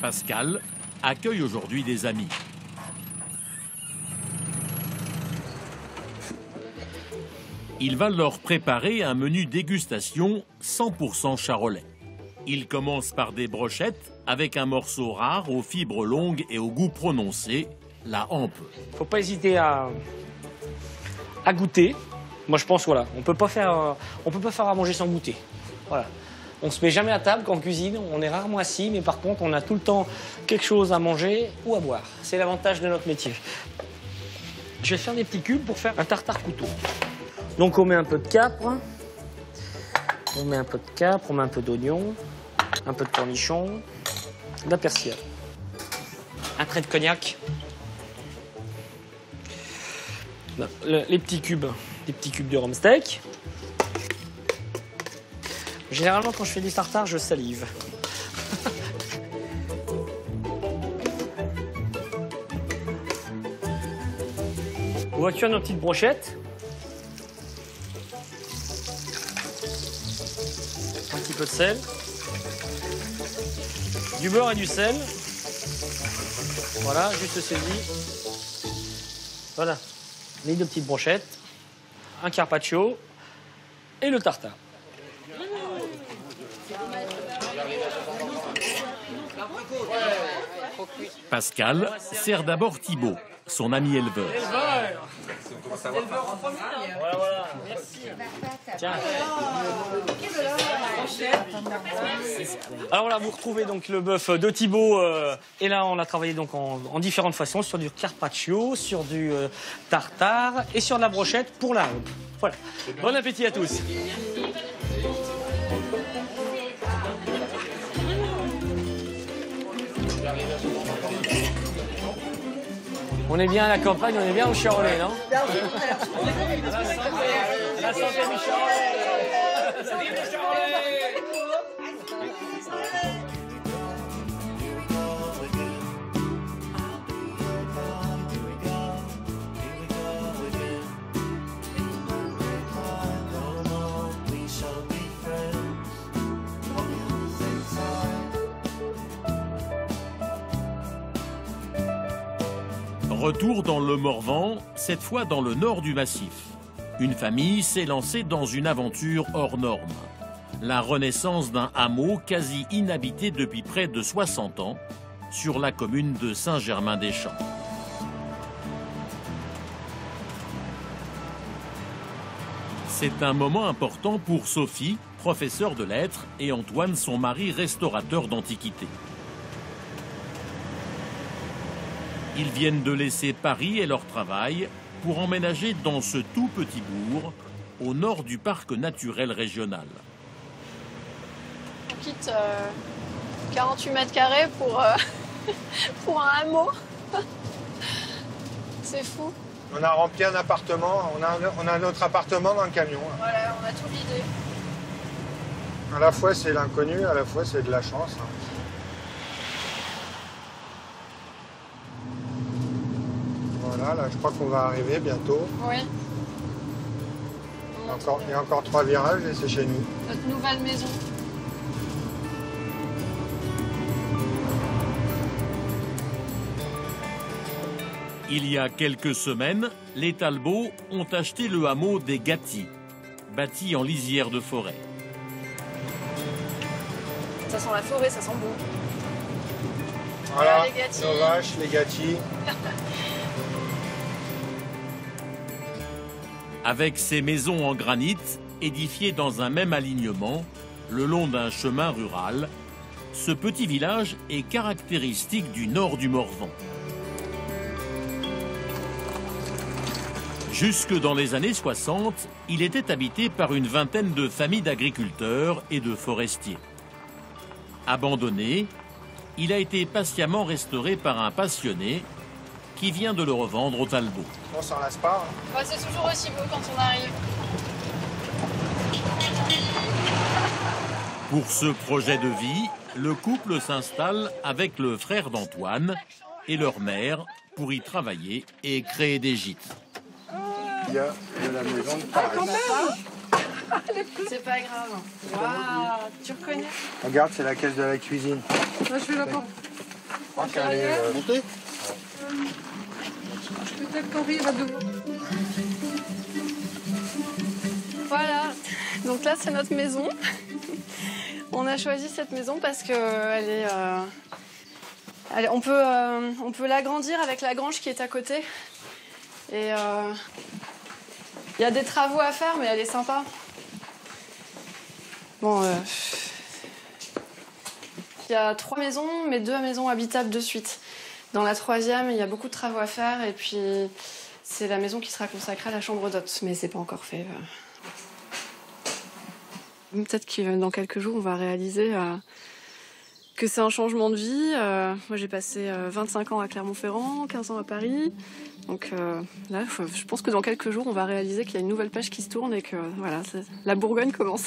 Pascal accueille aujourd'hui des amis. Il va leur préparer un menu dégustation cent pour cent charolais. Il commence par des brochettes avec un morceau rare aux fibres longues et au goût prononcé, la hampe. Faut pas hésiter à, à goûter. Moi je pense, voilà, on peut pas faire, on peut pas faire à manger sans goûter. Voilà. On se met jamais à table qu'en cuisine, on est rarement assis, mais par contre, on a tout le temps quelque chose à manger ou à boire. C'est l'avantage de notre métier. Je vais faire des petits cubes pour faire un tartare couteau. Donc on met un peu de capre, on met un peu de capre, on met un peu d'oignon, un peu de cornichon, de la persillade, un trait de cognac, les petits cubes, des petits cubes de rhum steak. Généralement, quand je fais du tartare, je salive. On va cuire nos petites brochettes. Un petit peu de sel. Du beurre et du sel. Voilà, juste saisi. Voilà, les deux petites brochettes. Un carpaccio et le tartare. Pascal sert d'abord Thibault, son ami éleveur. Éleveur, éleveur en premier. Voilà, voilà. Merci. Tiens. Alors là, vous retrouvez donc le bœuf de Thibault. Euh, et là, on l'a travaillé donc en, en différentes façons, sur du carpaccio, sur du euh, tartare et sur de la brochette pour la hampe. Voilà. Bon appétit à tous. On est bien à la campagne, on est bien au Charolais, non? La santé du Retour dans le Morvan, cette fois dans le nord du massif. Une famille s'est lancée dans une aventure hors norme. La renaissance d'un hameau quasi inhabité depuis près de soixante ans, sur la commune de Saint-Germain-des-Champs. C'est un moment important pour Sophie, professeure de lettres, et Antoine, son mari, restaurateur d'antiquités. Ils viennent de laisser Paris et leur travail pour emménager dans ce tout petit bourg, au nord du parc naturel régional. On quitte euh, quarante-huit mètres carrés pour, euh, pour un hameau. C'est fou. On a rempli un appartement, on a, on a notre appartement dans le camion. Là. Voilà, on a tout vidé. À la fois c'est l'inconnu, à la fois c'est de la chance. Hein. Voilà, là, je crois qu'on va arriver bientôt. Oui. Il y a encore, il y a encore trois virages et c'est chez nous. Notre nouvelle maison. Il y a quelques semaines, les Talbots ont acheté le hameau des Gâtis, bâti en lisière de forêt. Ça sent la forêt, ça sent bon. Voilà, voilà les Gâtis. Nos vaches, les Gâtis. Avec ses maisons en granit, édifiées dans un même alignement, le long d'un chemin rural, ce petit village est caractéristique du nord du Morvan. Jusque dans les années soixante, il était habité par une vingtaine de familles d'agriculteurs et de forestiers. Abandonné, il a été patiemment restauré par un passionné, qui vient de le revendre au Talbot. On s'en lasse pas. Hein. Bah, c'est toujours aussi beau quand on arrive. Pour ce projet de vie, le couple s'installe avec le frère d'Antoine et leur mère pour y travailler et créer des gîtes. Il y a de la maison de Paris. Ah, quand même. C'est pas grave. Wow, tu reconnais? Regarde, c'est la caisse de la cuisine. Moi, je vais la porter. Je crois qu'elle est montée. Peut-être qu'on arrive à deux. Voilà, donc là c'est notre maison. On a choisi cette maison parce que elle est, euh... elle, on peut, euh, on peut l'agrandir avec la grange qui est à côté. Et il euh... y a des travaux à faire, mais elle est sympa. Bon, euh... y a trois maisons, mais deux maisons habitables de suite. Dans la troisième, il y a beaucoup de travaux à faire et puis c'est la maison qui sera consacrée à la chambre d'hôte, mais c'est pas encore fait. Peut-être que dans quelques jours, on va réaliser que c'est un changement de vie. Moi, j'ai passé vingt-cinq ans à Clermont-Ferrand, quinze ans à Paris. Donc là, je pense que dans quelques jours, on va réaliser qu'il y a une nouvelle page qui se tourne et que voilà, la Bourgogne commence.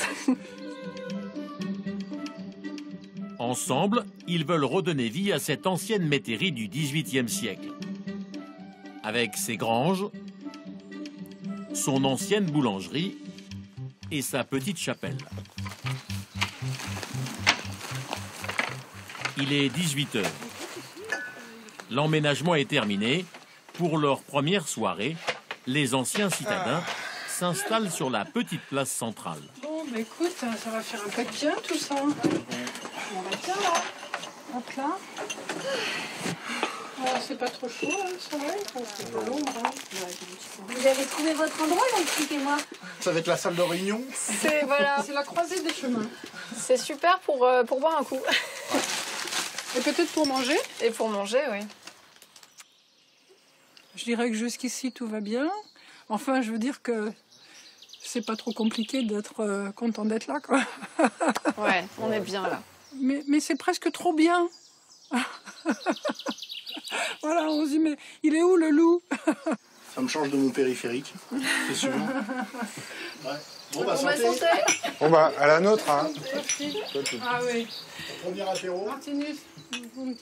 Ensemble, ils veulent redonner vie à cette ancienne métairie du dix-huitième siècle. Avec ses granges, son ancienne boulangerie et sa petite chapelle. Il est dix-huit heures. L'emménagement est terminé. Pour leur première soirée, les anciens citadins ah. s'installent sur la petite place centrale. Bon, bah écoute, ça va faire un peu de bien tout ça. On va bien là. Hop là. Oh, c'est pas trop chaud, hein, c'est vrai. C'est pas l'ombre. Hein. Vous avez trouvé votre endroit, là, expliquez-moi. Ça va être la salle de réunion. C'est voilà. C'est la croisée des chemins. C'est super pour, euh, pour boire un coup. Et peut-être pour manger. Et pour manger, oui. Je dirais que jusqu'ici, tout va bien. Enfin, je veux dire que... c'est pas trop compliqué d'être euh, content d'être là, quoi. Ouais, on est bien là. Mais, mais c'est presque trop bien. Voilà, on se dit, mais il est où le loup? Ça me change de mon périphérique, c'est sûr. Ouais. Bon, bah, on santé. Va santé. Bon, bah, à la nôtre, hein. Ah oui. Premier apéro.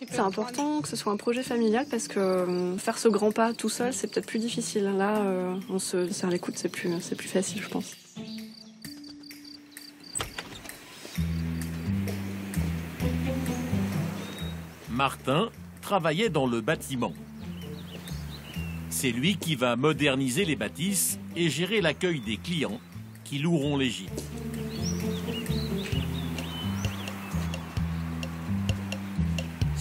C'est important que ce soit un projet familial parce que faire ce grand pas tout seul, c'est peut-être plus difficile. Là, on se serre les coudes, c'est plus, c'est plus facile, je pense. Martin travaillait dans le bâtiment. C'est lui qui va moderniser les bâtisses et gérer l'accueil des clients qui loueront les gîtes.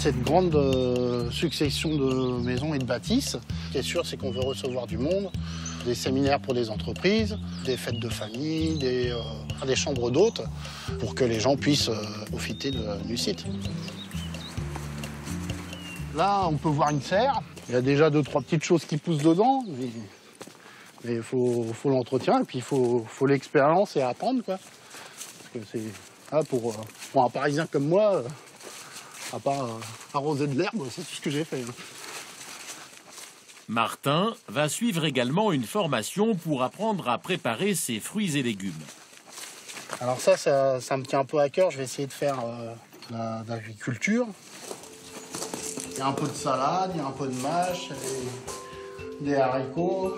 cette grande euh, succession de maisons et de bâtisses. Ce qui est sûr, c'est qu'on veut recevoir du monde, des séminaires pour des entreprises, des fêtes de famille, des, euh, des chambres d'hôtes, pour que les gens puissent euh, profiter de, du site. Là, on peut voir une serre. Il y a déjà deux, trois petites choses qui poussent dedans. Mais... Mais il faut, faut l'entretien, et puis il faut, faut l'expérience et apprendre, quoi. Parce que ah, pour, pour un Parisien comme moi, à part euh, arroser de l'herbe, c'est tout ce que j'ai fait. Hein. Martin va suivre également une formation pour apprendre à préparer ses fruits et légumes. Alors ça, ça, ça me tient un peu à cœur. Je vais essayer de faire euh, de l'agriculture. Il y a un peu de salade, il y a un peu de mâche, des, des haricots...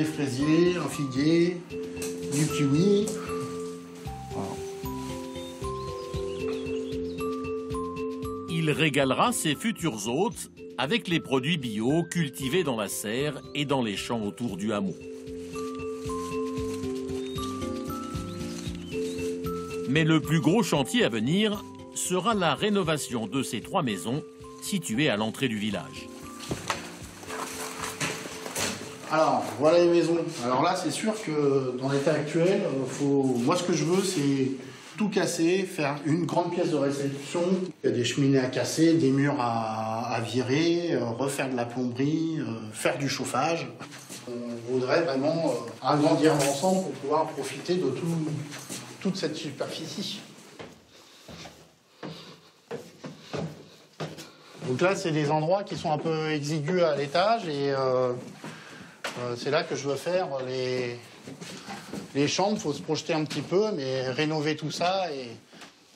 des fraisiers, un figuier, du cumis. Voilà. Il régalera ses futurs hôtes avec les produits bio cultivés dans la serre et dans les champs autour du hameau. Mais le plus gros chantier à venir sera la rénovation de ces trois maisons situées à l'entrée du village. Alors, voilà les maisons. Alors là, c'est sûr que dans l'état actuel, faut... moi, ce que je veux, c'est tout casser, faire une grande pièce de réception. Il y a des cheminées à casser, des murs à, à virer, euh, refaire de la plomberie, euh, faire du chauffage. On voudrait vraiment euh, agrandir l'ensemble pour pouvoir profiter de tout, toute cette superficie. Donc là, c'est des endroits qui sont un peu exigus à l'étage et... Euh... Euh, c'est là que je veux faire les, les chambres. Il faut se projeter un petit peu, mais rénover tout ça. Et...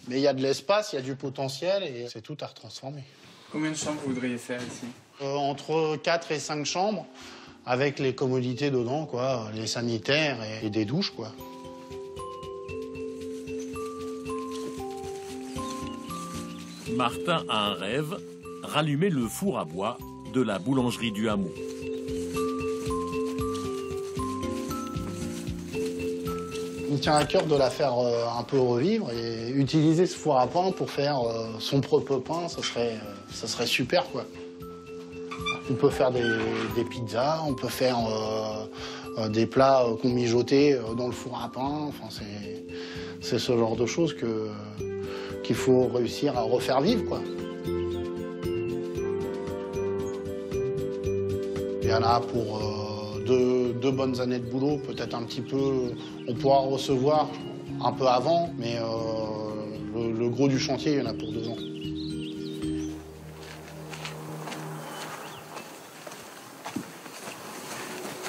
Mais il y a de l'espace, il y a du potentiel et c'est tout à retransformer. Combien de chambres vous voudriez faire ici ? euh, Entre quatre et cinq chambres, avec les commodités dedans, quoi, les sanitaires et, et des douches, quoi. Martin a un rêve, rallumer le four à bois de la boulangerie du hameau. Il me tient à cœur de la faire euh, un peu revivre et utiliser ce four à pain pour faire euh, son propre pain, ça serait, euh, ça serait super, quoi. On peut faire des, des pizzas, on peut faire euh, euh, des plats euh, qu'on mijotait euh, dans le four à pain. Enfin, c'est ce genre de choses que, euh, qu'il faut réussir à refaire vivre, quoi. Il y en a pour... Euh, Deux, deux bonnes années de boulot, peut-être un petit peu, on pourra recevoir un peu avant, mais euh, le, le gros du chantier, il y en a pour deux ans.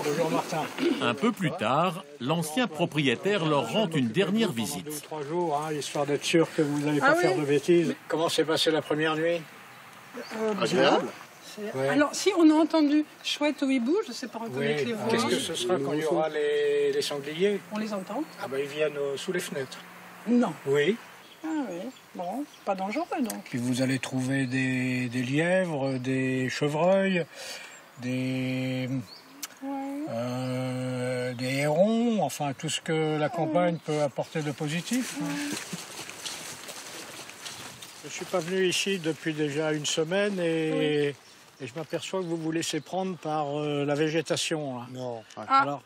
Bonjour Martin. Un peu plus tard, l'ancien propriétaire leur rend une dernière visite. Deux, trois jours, hein, histoire d'être sûr que vous n'allez pas ah faire oui. de bêtises. Comment s'est passée la première nuit? euh, Agréable. Ouais. Alors, si on a entendu chouette au hibou, je ne sais pas reconnaître oui. les voix. Qu'est-ce que ce sera quand il y aura les, les sangliers? On les entend. Ah ben, ils viennent euh, sous les fenêtres. Non. Oui. Ah oui, bon, pas dangereux donc. Puis vous allez trouver des, des lièvres, des chevreuils, des, ouais. euh, des hérons, enfin tout ce que la campagne ouais. peut apporter de positif. Ouais. Hein. Je ne suis pas venu ici depuis déjà une semaine et... Oui. Et je m'aperçois que vous vous laissez prendre par euh, la végétation. Là. Non. Ah. Alors,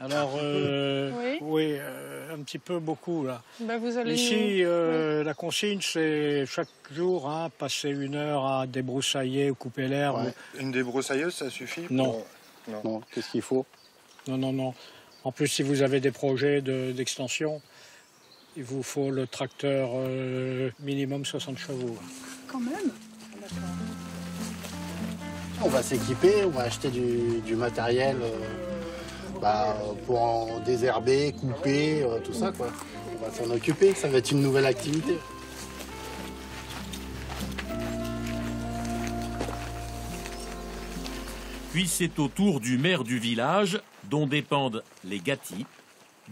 alors euh, oui, oui euh, un petit peu beaucoup. Là. Ben vous allez... Ici, euh, oui. la consigne, c'est chaque jour, hein, passer une heure à débroussailler ou couper l'herbe. Ouais. Une débroussailleuse, ça suffit pour... Non. Non. non. Qu'est-ce qu'il faut? Non, non, non. En plus, si vous avez des projets de, d'extension, il vous faut le tracteur euh, minimum soixante chevaux. Quand même. On va s'équiper, on va acheter du, du matériel euh, bah, pour en désherber, couper, euh, tout ça, quoi. On va s'en occuper, ça va être une nouvelle activité. Puis c'est au tour du maire du village, dont dépendent les gâtis,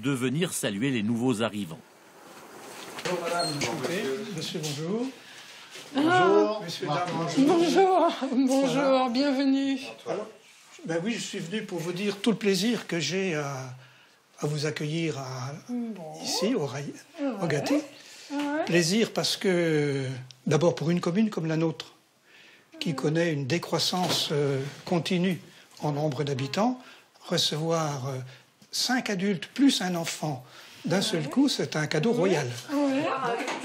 de venir saluer les nouveaux arrivants. Bonjour madame, monsieur, monsieur bonjour. Bonjour. Messieurs, dames, bonjour. Bonjour, bonjour, bienvenue. Alors, ben oui, je suis venu pour vous dire tout le plaisir que j'ai à, à vous accueillir à, bon. ici, au, ouais. au Gâté. Ouais. Plaisir parce que D'abord pour une commune comme la nôtre, qui connaît une décroissance euh, continue en nombre d'habitants, recevoir euh, cinq adultes plus un enfant d'un seul coup, c'est un cadeau royal.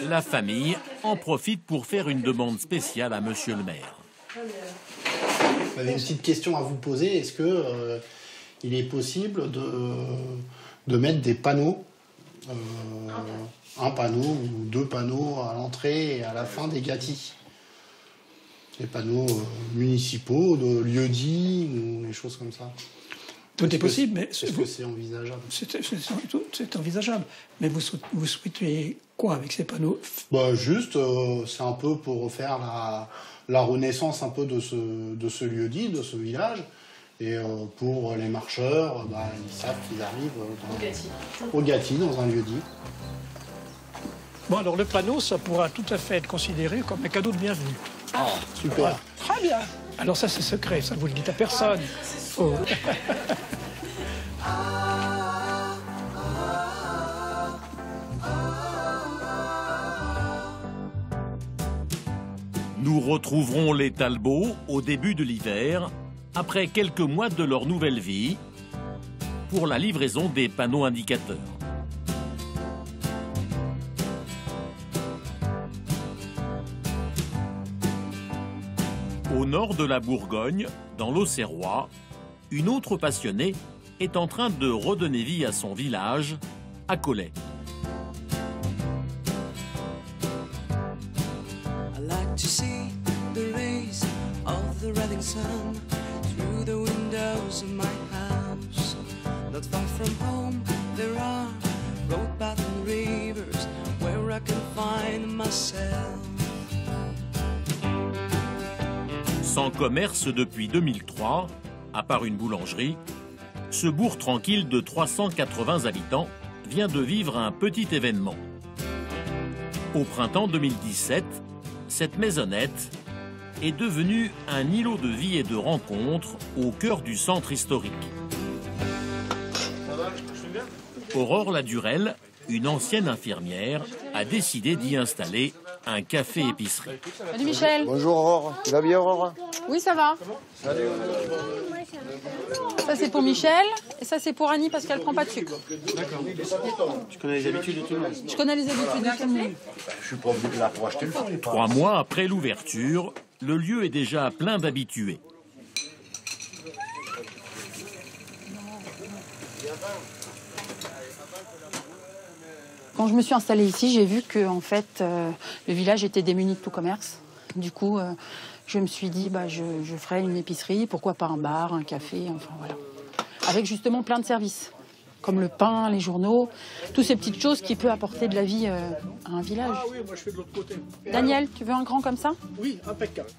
La famille en profite pour faire une demande spéciale à monsieur le maire. J'avais une petite question à vous poser. Est-ce que euh, il est possible de, de mettre des panneaux, euh, un panneau ou deux panneaux à l'entrée et à la fin des gâtis? Des panneaux municipaux, de lieux-dits, ou des choses comme ça. Tout est possible, mais... Est-ce que c'est envisageable? C'est envisageable. Mais vous, vous souhaitez quoi avec ces panneaux? Bah juste, euh, c'est un peu pour faire la, la renaissance un peu de ce, de ce lieu-dit, de ce village. Et euh, pour les marcheurs, bah, ils savent qu'ils arrivent dans, au, gâtis. au gâtis, dans un lieu-dit. Bon, alors le panneau, ça pourra tout à fait être considéré comme un cadeau de bienvenue. Ah, super. Ouais. Très bien. Alors ça, c'est secret, ça ne vous le dites à personne. Oh. Nous retrouverons les Talbots au début de l'hiver, après quelques mois de leur nouvelle vie, pour la livraison des panneaux indicateurs. Au nord de la Bourgogne, dans l'Auxerrois, une autre passionnée est en train de redonner vie à son village, à Collet. Sans commerce depuis deux mille trois, à part une boulangerie, ce bourg tranquille de trois cent quatre-vingts habitants vient de vivre un petit événement. Au printemps deux mille dix-sept, cette maisonnette est devenue un îlot de vie et de rencontres au cœur du centre historique. Aurore Ladurel, une ancienne infirmière, a décidé d'y installer un café-épicerie. Salut Michel. Bonjour Aurore. Tu vas bien Aurore? Oui, ça va. Salut. Ça c'est pour Michel et ça c'est pour Annie parce qu'elle prend pas de sucre. D'accord. Tu connais les habitudes de tout le monde? Je connais les habitudes de tout le monde. Je suis pas venu là pour acheter le fruit. Trois mois après l'ouverture, le lieu est déjà plein d'habitués. Quand je me suis installée ici, j'ai vu que en fait, euh, le village était démuni de tout commerce. Du coup, euh, je me suis dit, bah, je, je ferai une épicerie, pourquoi pas un bar, un café, enfin voilà. Avec justement plein de services, comme le pain, les journaux, toutes ces petites choses qui peuvent apporter de la vie euh, à un village. Ah oui, moi je fais de l'autre côté. Daniel, tu veux un grand comme ça? Oui, impeccable.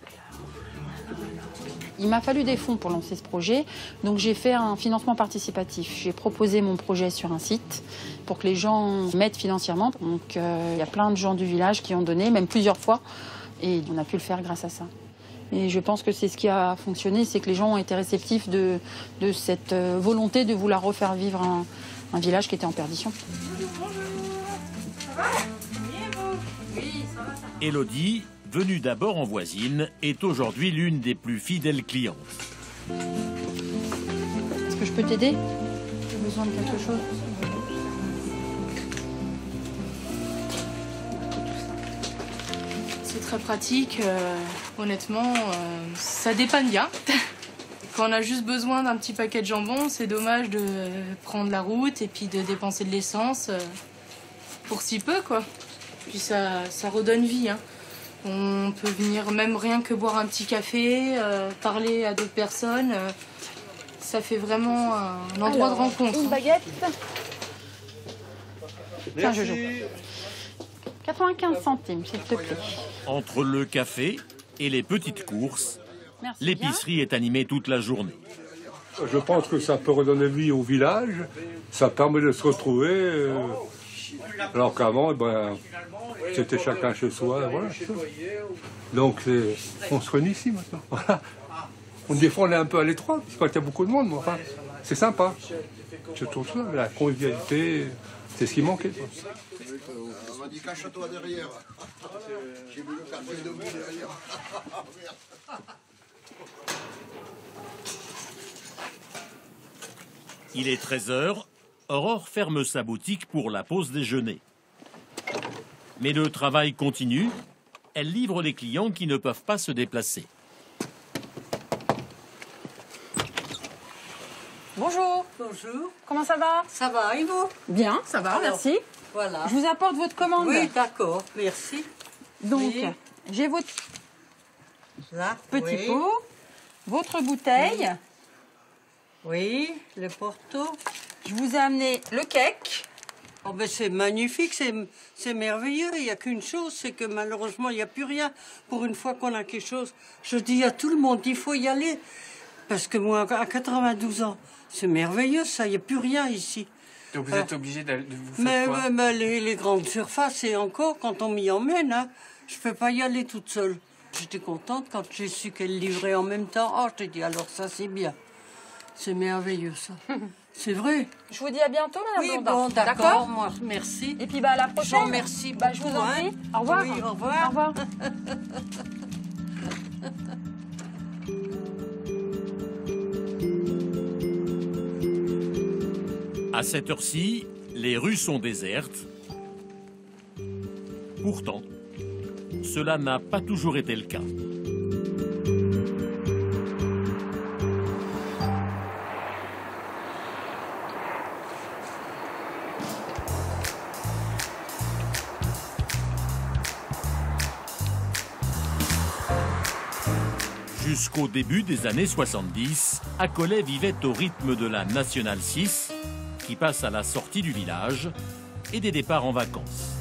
Il m'a fallu des fonds pour lancer ce projet, donc j'ai fait un financement participatif. J'ai proposé mon projet sur un site pour que les gens m'aident financièrement. Donc euh, il y a plein de gens du village qui ont donné, même plusieurs fois, et on a pu le faire grâce à ça. Et je pense que c'est ce qui a fonctionné, c'est que les gens ont été réceptifs de, de cette volonté de vouloir refaire vivre un, un village qui était en perdition. Bonjour, bonjour. Ça va? Oui, ça va, ça va. Élodie, venue d'abord en voisine, est aujourd'hui l'une des plus fidèles clientes. Est-ce que je peux t'aider? J'ai besoin de quelque chose. C'est très pratique, euh, honnêtement, euh, ça dépanne bien. Quand on a juste besoin d'un petit paquet de jambon, c'est dommage de prendre la route et puis de dépenser de l'essence euh, pour si peu, quoi. Puis ça, ça redonne vie, hein. On peut venir même rien que boire un petit café, euh, parler à d'autres personnes. Euh, ça fait vraiment un endroit alors, de rencontre. Une baguette. Tiens, Jojo. quatre-vingt-quinze centimes, s'il te plaît. Entre le café et les petites courses, l'épicerie est animée toute la journée. Je pense que ça peut redonner vie au village. Ça permet de se retrouver... Euh... Alors qu'avant, ben, c'était chacun chez soi, voilà. Donc on se réunit ici maintenant. Voilà. On défend un peu à l'étroit, parce qu'il y a beaucoup de monde, mais enfin, c'est sympa. Je trouve ça, la convivialité, C'est ce qui manquait. On m'a dit cache-toi derrière. J'ai vu le café debout derrière. Il est treize heures. Aurore ferme sa boutique pour la pause déjeuner. Mais le travail continue. Elle livre les clients qui ne peuvent pas se déplacer. Bonjour. Bonjour. Comment ça va? Ça va, et vous? Bien, ça va, alors, merci. Voilà. Je vous apporte votre commande. Oui, d'accord, merci. Donc, oui. J'ai votre là, petit oui. pot, votre bouteille. Oui, oui, le porto. Je vous ai amené le cake. Oh ben c'est magnifique, c'est merveilleux. Il n'y a qu'une chose, c'est que malheureusement, il n'y a plus rien. Pour une fois qu'on a quelque chose, je dis à tout le monde, il faut y aller. Parce que moi, à quatre-vingt-douze ans, c'est merveilleux, ça, il n'y a plus rien ici. Donc vous euh, êtes obligé de vous faire quoi? Mais, mais les, les grandes surfaces, et encore, quand on m'y emmène, hein, je ne peux pas y aller toute seule. J'étais contente quand j'ai su qu'elle livrait en même temps. Ah, oh, je t'ai dit, alors ça, c'est bien. C'est merveilleux, ça. C'est vrai. Je vous dis à bientôt, madame. Oui, bon, d'accord, moi, merci. Et puis, bah, à la prochaine. Jean, merci. Bah, je vous en prie. Hein. Au revoir. Oui, au revoir. Au revoir. À cette heure-ci, les rues sont désertes. Pourtant, cela n'a pas toujours été le cas. Jusqu'au début des années soixante-dix, Accolay vivait au rythme de la Nationale six, qui passe à la sortie du village et des départs en vacances.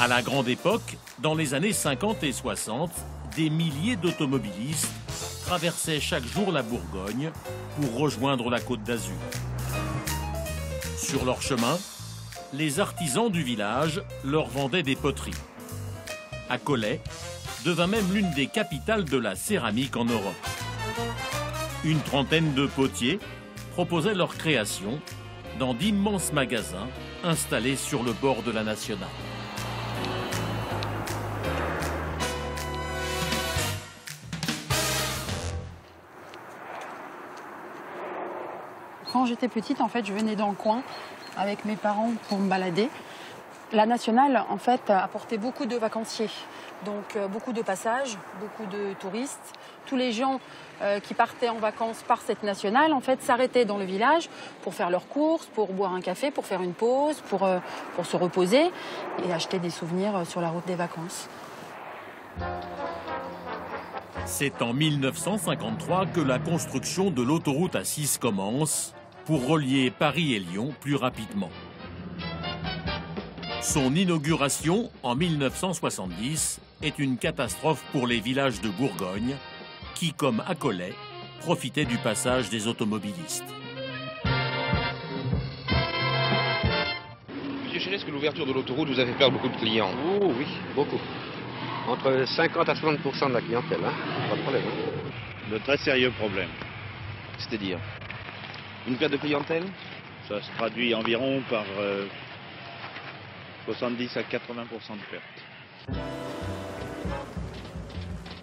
À la grande époque, dans les années cinquante et soixante, des milliers d'automobilistes traversaient chaque jour la Bourgogne pour rejoindre la Côte d'Azur. Sur leur chemin, les artisans du village leur vendaient des poteries. Accolay devint même l'une des capitales de la céramique en Europe. Une trentaine de potiers proposaient leur création dans d'immenses magasins installés sur le bord de la Nationale. Quand j'étais petite, en fait, je venais dans le coin avec mes parents pour me balader. La Nationale, en fait, apportait beaucoup de vacanciers, donc euh, beaucoup de passages, beaucoup de touristes. Tous les gens euh, qui partaient en vacances par cette Nationale, en fait, s'arrêtaient dans le village pour faire leurs courses, pour boire un café, pour faire une pause, pour, euh, pour se reposer et acheter des souvenirs sur la route des vacances. C'est en mille neuf cent cinquante-trois que la construction de l'autoroute A six commence pour relier Paris et Lyon plus rapidement. Son inauguration, en mille neuf cent soixante-dix, est une catastrophe pour les villages de Bourgogne qui, comme Accolay, profitaient du passage des automobilistes. Monsieur Chéret, est-ce que l'ouverture de l'autoroute vous a fait perdre beaucoup de clients? Oh oui, beaucoup. Entre cinquante à soixante pour cent de la clientèle, hein. Pas de problème. Hein. De très sérieux problèmes. C'est-à-dire? Une perte de clientèle? Ça se traduit environ par... Euh... soixante-dix à quatre-vingts pour cent de perte.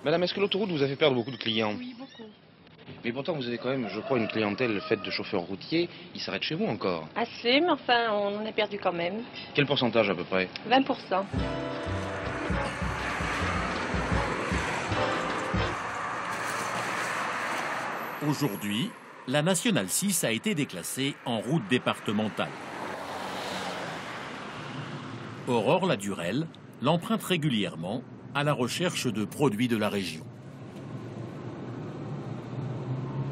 Madame, est-ce que l'autoroute vous a fait perdre beaucoup de clients? Oui, beaucoup. Mais pourtant, vous avez quand même, je crois, une clientèle faite de chauffeurs routiers. Ils s'arrêtent chez vous encore? Assez, mais enfin, on en a perdu quand même. Quel pourcentage à peu près? vingt pour cent. Aujourd'hui, la Nationale six a été déclassée en route départementale. Aurore Ladurel l'emprunte régulièrement à la recherche de produits de la région.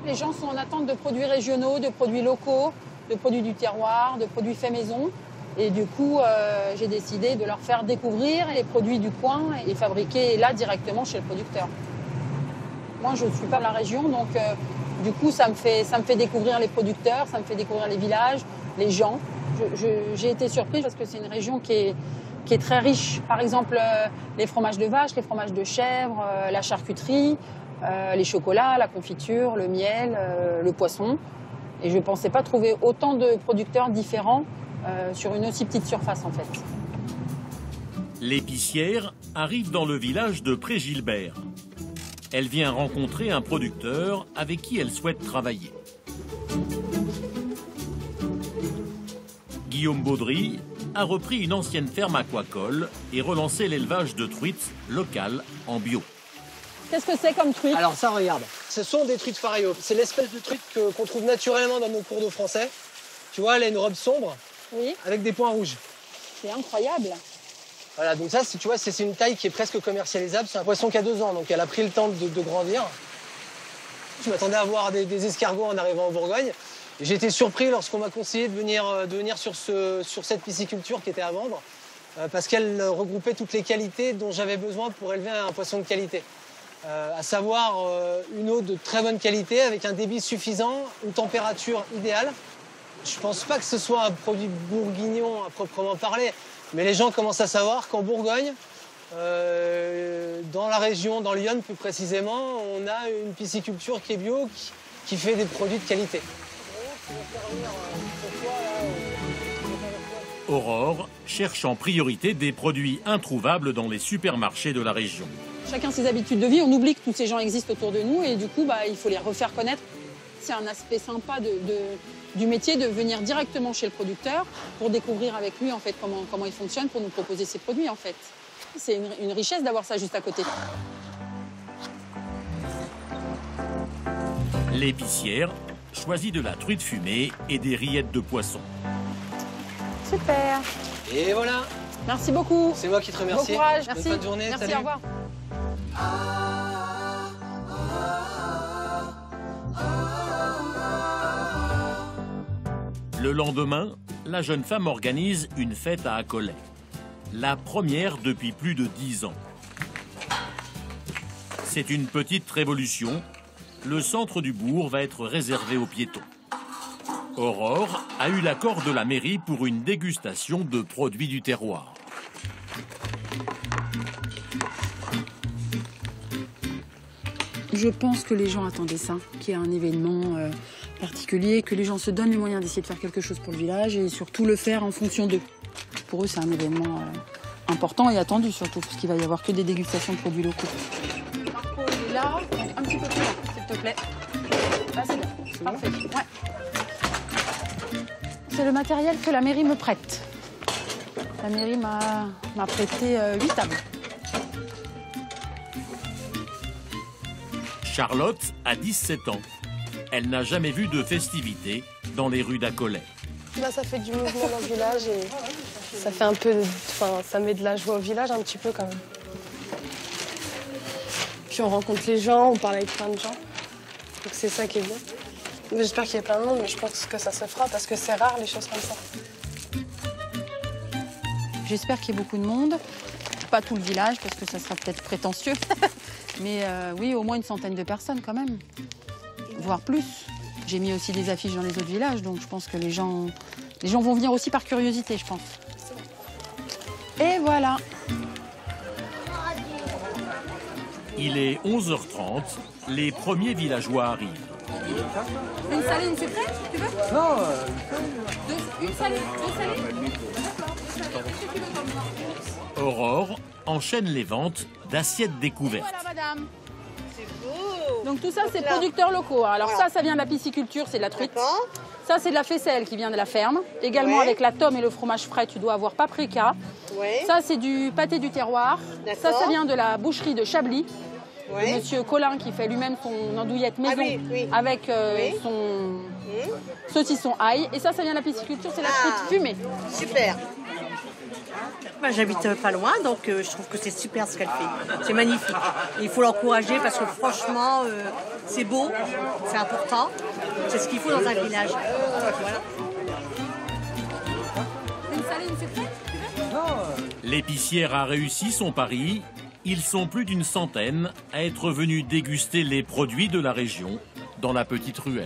Les gens sont en attente de produits régionaux, de produits locaux, de produits du terroir, de produits faits maison. Et du coup, euh, j'ai décidé de leur faire découvrir les produits du coin et fabriquer là directement chez le producteur. Moi, je ne suis pas de la région, donc euh, du coup, ça me fait, ça me fait découvrir les producteurs, ça me fait découvrir les villages, les gens. J'ai été surprise parce que c'est une région qui est, qui est très riche. Par exemple, euh, les fromages de vache, les fromages de chèvre, euh, la charcuterie, euh, les chocolats, la confiture, le miel, euh, le poisson. Et je ne pensais pas trouver autant de producteurs différents euh, sur une aussi petite surface, en fait. L'épicière arrive dans le village de Pré-Gilbert. Elle vient rencontrer un producteur avec qui elle souhaite travailler. Guillaume Baudry a repris une ancienne ferme aquacole et relancé l'élevage de truites locales en bio. Qu'est-ce que c'est comme truite? Alors ça, regarde, ce sont des truites fario. C'est l'espèce de truite qu'on qu trouve naturellement dans nos cours d'eau français. Tu vois, elle a une robe sombre, oui, avec des points rouges. C'est incroyable. Voilà, donc ça, tu vois, c'est une taille qui est presque commercialisable. C'est un poisson qui a deux ans, donc elle a pris le temps de, de grandir. Je m'attendais à voir des, des escargots en arrivant en Bourgogne. J'ai été surpris lorsqu'on m'a conseillé de venir, de venir sur, ce, sur cette pisciculture qui était à vendre, euh, parce qu'elle regroupait toutes les qualités dont j'avais besoin pour élever un poisson de qualité. Euh, à savoir euh, une eau de très bonne qualité, avec un débit suffisant, une température idéale. Je pense pas que ce soit un produit bourguignon à proprement parler, mais les gens commencent à savoir qu'en Bourgogne, euh, dans la région, dans l'Yonne plus précisément, on a une pisciculture qui est bio, qui, qui fait des produits de qualité. Aurore cherche en priorité des produits introuvables dans les supermarchés de la région. Chacun ses habitudes de vie, on oublie que tous ces gens existent autour de nous et du coup, bah, il faut les refaire connaître. C'est un aspect sympa de, de, du métier de venir directement chez le producteur pour découvrir avec lui en fait comment, comment il fonctionne pour nous proposer ses produits en fait. C'est une, une richesse d'avoir ça juste à côté. L'épicière choisit de la truite fumée et des rillettes de poisson. Super. Et voilà. Merci beaucoup. C'est moi qui te remercie. Bon courage. Merci. Bonne journée. Merci, salut. Au revoir. Le lendemain, la jeune femme organise une fête à Accolay. La première depuis plus de dix ans. C'est une petite révolution. Le centre du bourg va être réservé aux piétons. Aurore a eu l'accord de la mairie pour une dégustation de produits du terroir. Je pense que les gens attendaient ça, qu'il y a un événement euh, particulier, que les gens se donnent les moyens d'essayer de faire quelque chose pour le village et surtout le faire en fonction d'eux. Pour eux, c'est un événement euh, important et attendu surtout, parce qu'il va y avoir que des dégustations de produits locaux. Marco, il est là, un petit peu plus là, s'il te plaît. Ah, c'est bien. C'est parfait. Bon. Ouais. C'est le matériel que la mairie me prête. La mairie m'a prêté euh, huit tables. Charlotte a dix-sept ans. Elle n'a jamais vu de festivités dans les rues d'Accolay. Bah, ça fait du mouvement dans le village et ça fait un peu, enfin, ça met de la joie au village un petit peu quand même. Puis on rencontre les gens, on parle avec plein de gens. Donc c'est ça qui est bien. J'espère qu'il y a plein de monde, mais je pense que ça se fera parce que c'est rare les choses comme ça. J'espère qu'il y a beaucoup de monde. Pas tout le village parce que ça sera peut-être prétentieux. Mais euh, oui, au moins une centaine de personnes quand même, voire plus. J'ai mis aussi des affiches dans les autres villages, donc je pense que les gens, les gens vont venir aussi par curiosité, je pense. Et voilà. Il est onze heures trente, les premiers villageois arrivent. Une salée, une sucrée, tu veux? Non. Deux, une salée, deux salées. Aurore enchaîne les ventes d'assiettes découvertes. Voilà, madame. C'est beau. Donc tout ça, c'est producteurs locaux. Alors voilà. ça, ça vient de la pisciculture, c'est de la truite. Ça, c'est de la faisselle qui vient de la ferme. Également ouais. avec la tome et le fromage frais, tu dois avoir paprika. Ouais. Ça, c'est du pâté du terroir. Ça, ça vient de la boucherie de Chablis. Ouais. Monsieur Colin qui fait lui-même son andouillette maison ah, oui, oui. avec euh, oui. son mmh. saucisson ail. Et ça, ça vient de la pisciculture, c'est ah. la truite fumée. Super. Bah, j'habite pas loin, donc euh, je trouve que c'est super ce qu'elle fait. C'est magnifique. Et il faut l'encourager parce que franchement, euh, c'est beau, c'est important. C'est ce qu'il faut dans un village. Voilà. L'épicière a réussi son pari. Ils sont plus d'une centaine à être venus déguster les produits de la région dans la petite ruelle.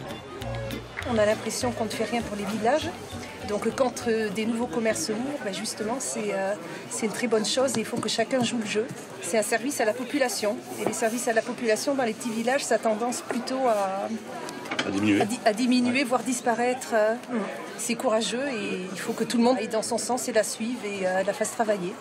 On a l'impression qu'on ne fait rien pour les villages. Donc quand euh, des nouveaux commerces ouvrent, ben justement, c'est euh, une très bonne chose. Il faut que chacun joue le jeu. C'est un service à la population. Et les services à la population dans les petits villages, ça a tendance plutôt à, à diminuer, à di à diminuer ouais. voire disparaître. Euh, mmh. C'est courageux et il faut que tout le monde aille dans son sens et la suive et euh, la fasse travailler.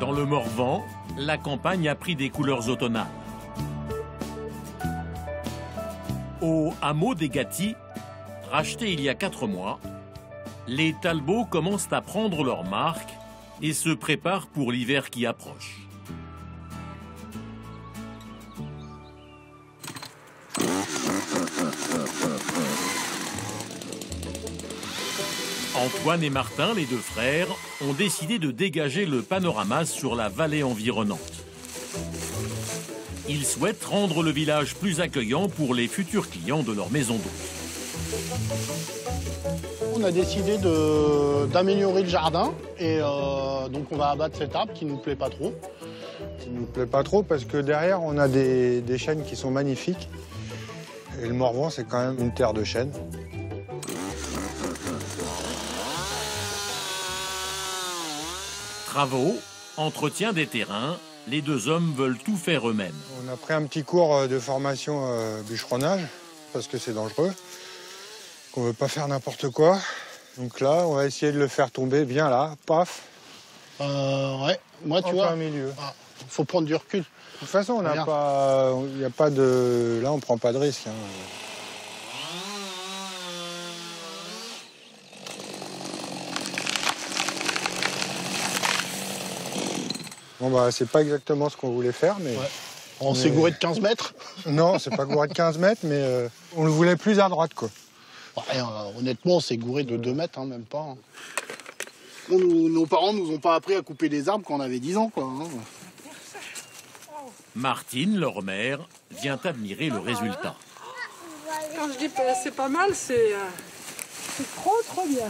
Dans le Morvan, la campagne a pris des couleurs automnales. Au hameau des Gâtis, racheté il y a quatre mois, les Talbots commencent à prendre leur marque et se préparent pour l'hiver qui approche. Antoine et Martin, les deux frères, ont décidé de dégager le panorama sur la vallée environnante. Ils souhaitent rendre le village plus accueillant pour les futurs clients de leur maison d'hôte. On a décidé d'améliorer le jardin et euh, donc on va abattre cet arbre qui ne nous plaît pas trop. Qui ne nous plaît pas trop parce que derrière on a des, des chênes qui sont magnifiques. Et le Morvan, c'est quand même une terre de chênes. Travaux, entretien des terrains, les deux hommes veulent tout faire eux-mêmes. On a pris un petit cours de formation euh, bûcheronnage, parce que c'est dangereux, qu'on ne veut pas faire n'importe quoi. Donc là, on va essayer de le faire tomber bien là, paf. Euh, ouais, moi tu en vois, plein milieu. Ah, faut prendre du recul. De toute façon, on n'a pas, il n'y a pas de, là on prend pas de risque. Hein. Bon bah c'est pas exactement ce qu'on voulait faire, mais... Ouais. On s'est mais... gouré de quinze mètres. Non, c'est pas gouré de quinze mètres, mais euh, on le voulait plus à droite, quoi. Ouais, euh, honnêtement, on s'est gouré de deux mètres, hein, même pas. Hein. On, nous, nos parents nous ont pas appris à couper des arbres quand on avait dix ans, quoi. Hein. Martine, leur mère, vient admirer le résultat. Quand je dis c'est pas mal, c'est euh, trop, trop bien.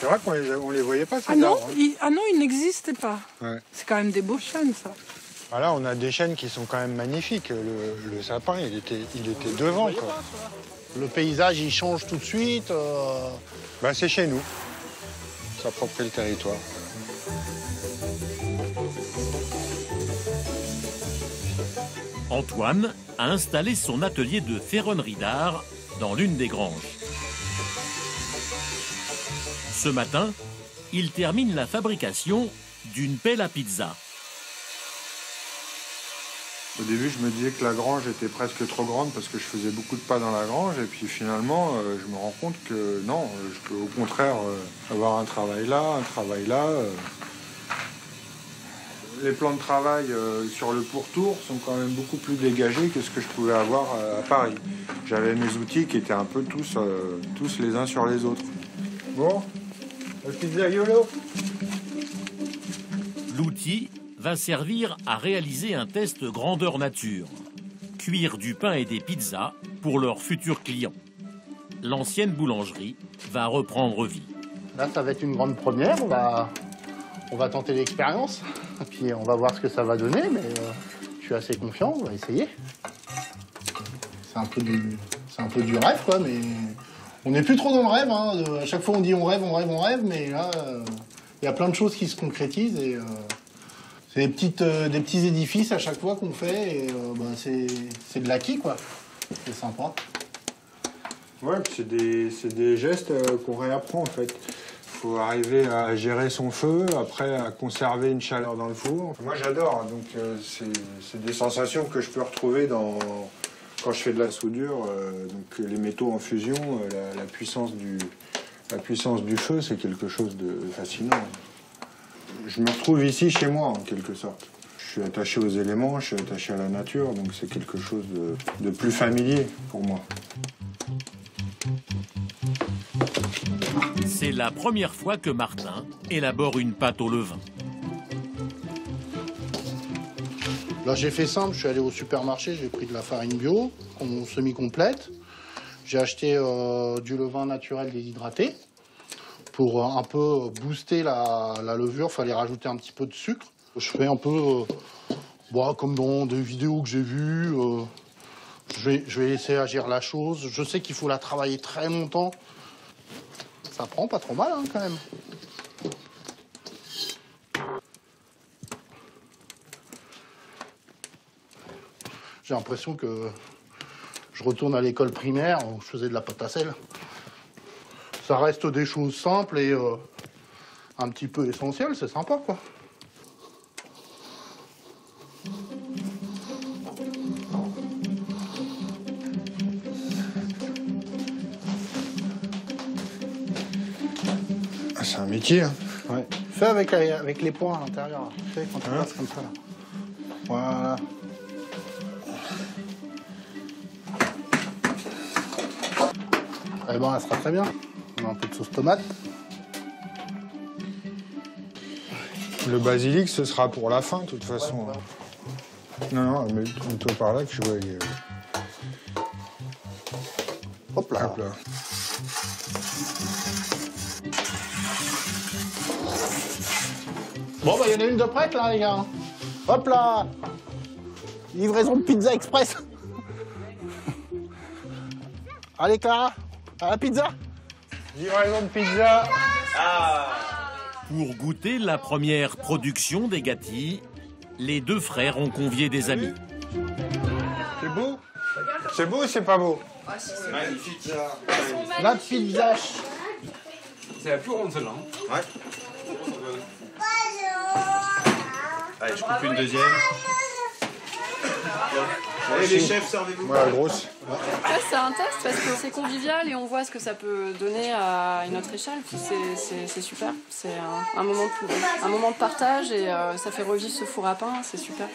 C'est vrai qu'on les, les voyait pas, ces ah non, arbres, hein. il, ah non, ils n'existaient pas. Ouais. C'est quand même des beaux chênes, ça. Voilà, on a des chênes qui sont quand même magnifiques. Le, le sapin, il était, il était devant, quoi. Pas, le paysage, il change tout de suite. Euh... Bah, c'est chez nous. S'approprier le territoire. Antoine a installé son atelier de ferronnerie d'art dans l'une des granges. Ce matin, il termine la fabrication d'une pelle à pizza. Au début, je me disais que la grange était presque trop grande parce que je faisais beaucoup de pas dans la grange. Et puis finalement, euh, je me rends compte que non, je peux au contraire euh, avoir un travail là, un travail là. Euh... Les plans de travail euh, sur le pourtour sont quand même beaucoup plus dégagés que ce que je pouvais avoir euh, à Paris. J'avais mes outils qui étaient un peu tous, euh, tous les uns sur les autres. Bon. L'outil va servir à réaliser un test grandeur nature. Cuire du pain et des pizzas pour leurs futurs clients. L'ancienne boulangerie va reprendre vie. Là, ça va être une grande première. On va, on va tenter l'expérience. Puis on va voir ce que ça va donner. Mais euh, je suis assez confiant. On va essayer. C'est un peu du, c'est un peu du rêve, quoi, mais... On n'est plus trop dans le rêve, hein. À chaque fois on dit on rêve, on rêve, on rêve, mais là, euh, y a plein de choses qui se concrétisent et euh, c'est des petites, euh, des petits édifices à chaque fois qu'on fait et euh, bah, c'est de l'acquis, quoi. C'est sympa. Ouais, c'est des, des gestes euh, qu'on réapprend, en fait. Il faut arriver à gérer son feu, après à conserver une chaleur dans le four. Moi j'adore, donc euh, c'est des sensations que je peux retrouver dans... Quand je fais de la soudure, euh, donc les métaux en fusion, euh, la, la, puissance du, la puissance du feu, c'est quelque chose de fascinant. Je me retrouve ici chez moi, en quelque sorte. Je suis attaché aux éléments, je suis attaché à la nature, donc c'est quelque chose de, de plus familier pour moi. C'est la première fois que Martin élabore une pâte au levain. Là, j'ai fait simple, je suis allé au supermarché, j'ai pris de la farine bio, semi-complète. J'ai acheté euh, du levain naturel déshydraté pour euh, un peu booster la, la levure. Il fallait rajouter un petit peu de sucre. Je fais un peu euh, bah, comme dans des vidéos que j'ai vues. Euh, je, vais, je vais laisser agir la chose. Je sais qu'il faut la travailler très longtemps. Ça prend pas trop mal, hein, quand même. J'ai l'impression que je retourne à l'école primaire où je faisais de la pâte à sel. Ça reste des choses simples et euh, un petit peu essentielles, c'est sympa, quoi. Ah, c'est un métier, hein. Ouais. Fais avec, avec les poings à l'intérieur, tu sais, quand tu passes comme ça, là. Voilà. Eh ben, elle sera très bien. On a un peu de sauce tomate. Le basilic, ce sera pour la fin, de toute façon. Ouais, ouais. Non, non, mais toi par là que je vois. Hop là. Hop là. Bon, bah, il y en a une de prête, là, les gars. Hop là. Livraison de pizza express. Allez, Clara. À la pizza? Livraison de pizza. Ah. Pour goûter la première production des gâtis, les deux frères ont convié des amis. C'est beau? C'est beau ou c'est pas beau? Ah, c'est magnifique. La pizza. C'est la plus ronde celle-là. Hein. Ouais. Allez, je coupe une deuxième. Allez, les chefs, servez-vous. Ouais, la grosse. Ça, c'est un test parce que c'est convivial et on voit ce que ça peut donner à une autre échelle. C'est super. C'est un, un, moment de, un moment de partage et euh, ça fait revivre ce four à pain. C'est super.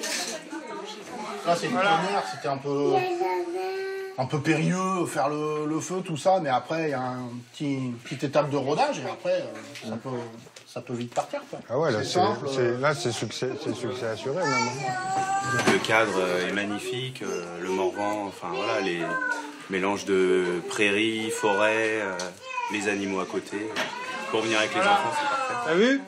Là, c'est une voilà. Première. C'était un peu, un peu périlleux, faire le, le feu, tout ça. Mais après, il y a un petit, une petite étape de rodage et après, euh, ça, peut, ça peut vite partir. Quoi. Ah ouais, là, c'est succès, succès assuré même. Le cadre est magnifique, le Morvan, enfin voilà, les mélanges de prairies, forêts, les animaux à côté. Pour venir avec les enfants, c'est parfait. T'as vu?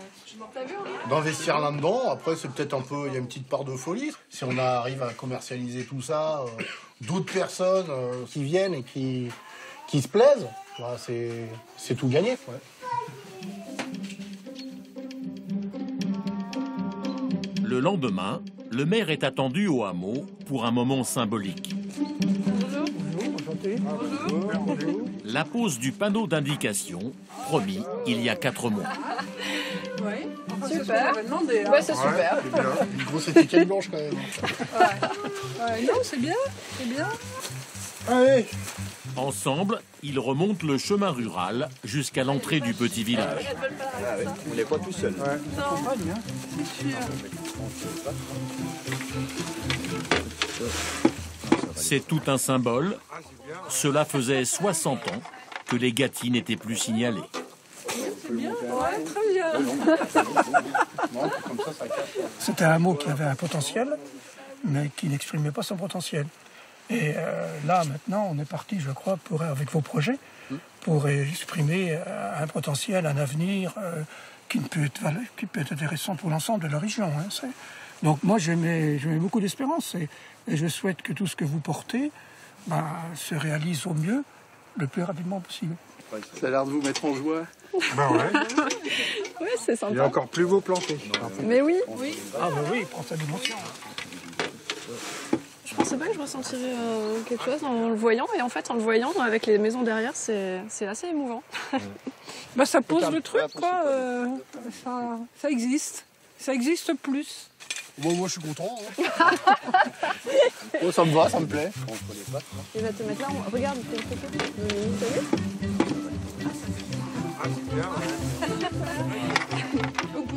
D'investir là-dedans, après c'est peut-être un peu, il y a une petite part de folie. Si on arrive à commercialiser tout ça, euh, d'autres personnes euh, qui viennent et qui, qui se plaisent, bah, c'est tout gagné. Ouais. Le lendemain, le maire est attendu au hameau pour un moment symbolique. Bonjour. Bonjour. Bonjour. La pose du panneau d'indication, promis il y a quatre mois. Oui, enfin, super. Ça, demandé, hein. Ouais, c'est super. Ouais, une grosse étiquette blanche quand même. Ouais. Ouais, non, c'est bien, c'est bien. Allez. Ensemble, ils remontent le chemin rural jusqu'à l'entrée du petit village. Ah ouais, on n'est pas tout seul. Ouais. Non, c'est sûr. C'est tout un symbole. Cela faisait soixante ans que les gâtis n'étaient plus signalés. C'est bien, ouais, très bien. C'était un mot qui avait un potentiel, mais qui n'exprimait pas son potentiel. Et euh, là, maintenant, on est parti, je crois, pour, avec vos projets, pour exprimer un potentiel, un avenir euh, qui, ne peut être, qui peut être intéressant pour l'ensemble de la région. Hein, donc moi, je mets, je mets beaucoup d'espérance et, et je souhaite que tout ce que vous portez bah, se réalise au mieux, le plus rapidement possible. Ça a l'air de vous mettre en joie. Ben ouais. Oui, c'est sympa. Il y a encore plus beau planté. Mais oui. Oui. Ah ben oui, il prend sa dimension. Je pensais pas que je ressentirais euh, quelque chose en le voyant. Et en fait, en le voyant, avec les maisons derrière, c'est assez émouvant. Bah, ça pose le truc, quoi. Euh, ça, ça existe. Ça existe plus. Moi, moi je suis content. Hein. Oh, ça me va, ça me plaît. Il va te mettre là. On... Regarde, t'as une photo. T'as vu ?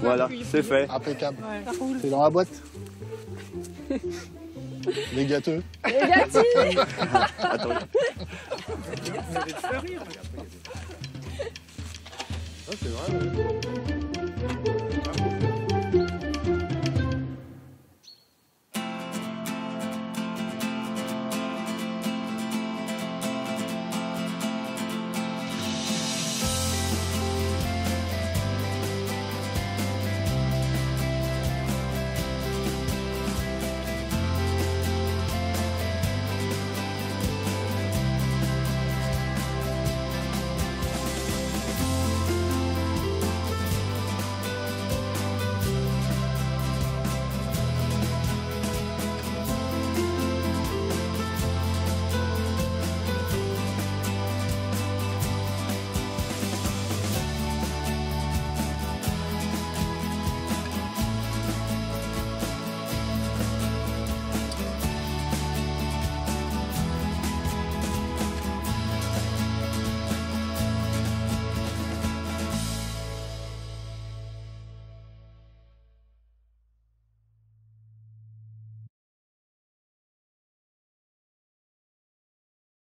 Voilà, c'est fait. Impeccable. Ouais. C'est dans la boîte. Les gâteux. Les gâtis. Attends. Oh, c'est vrai.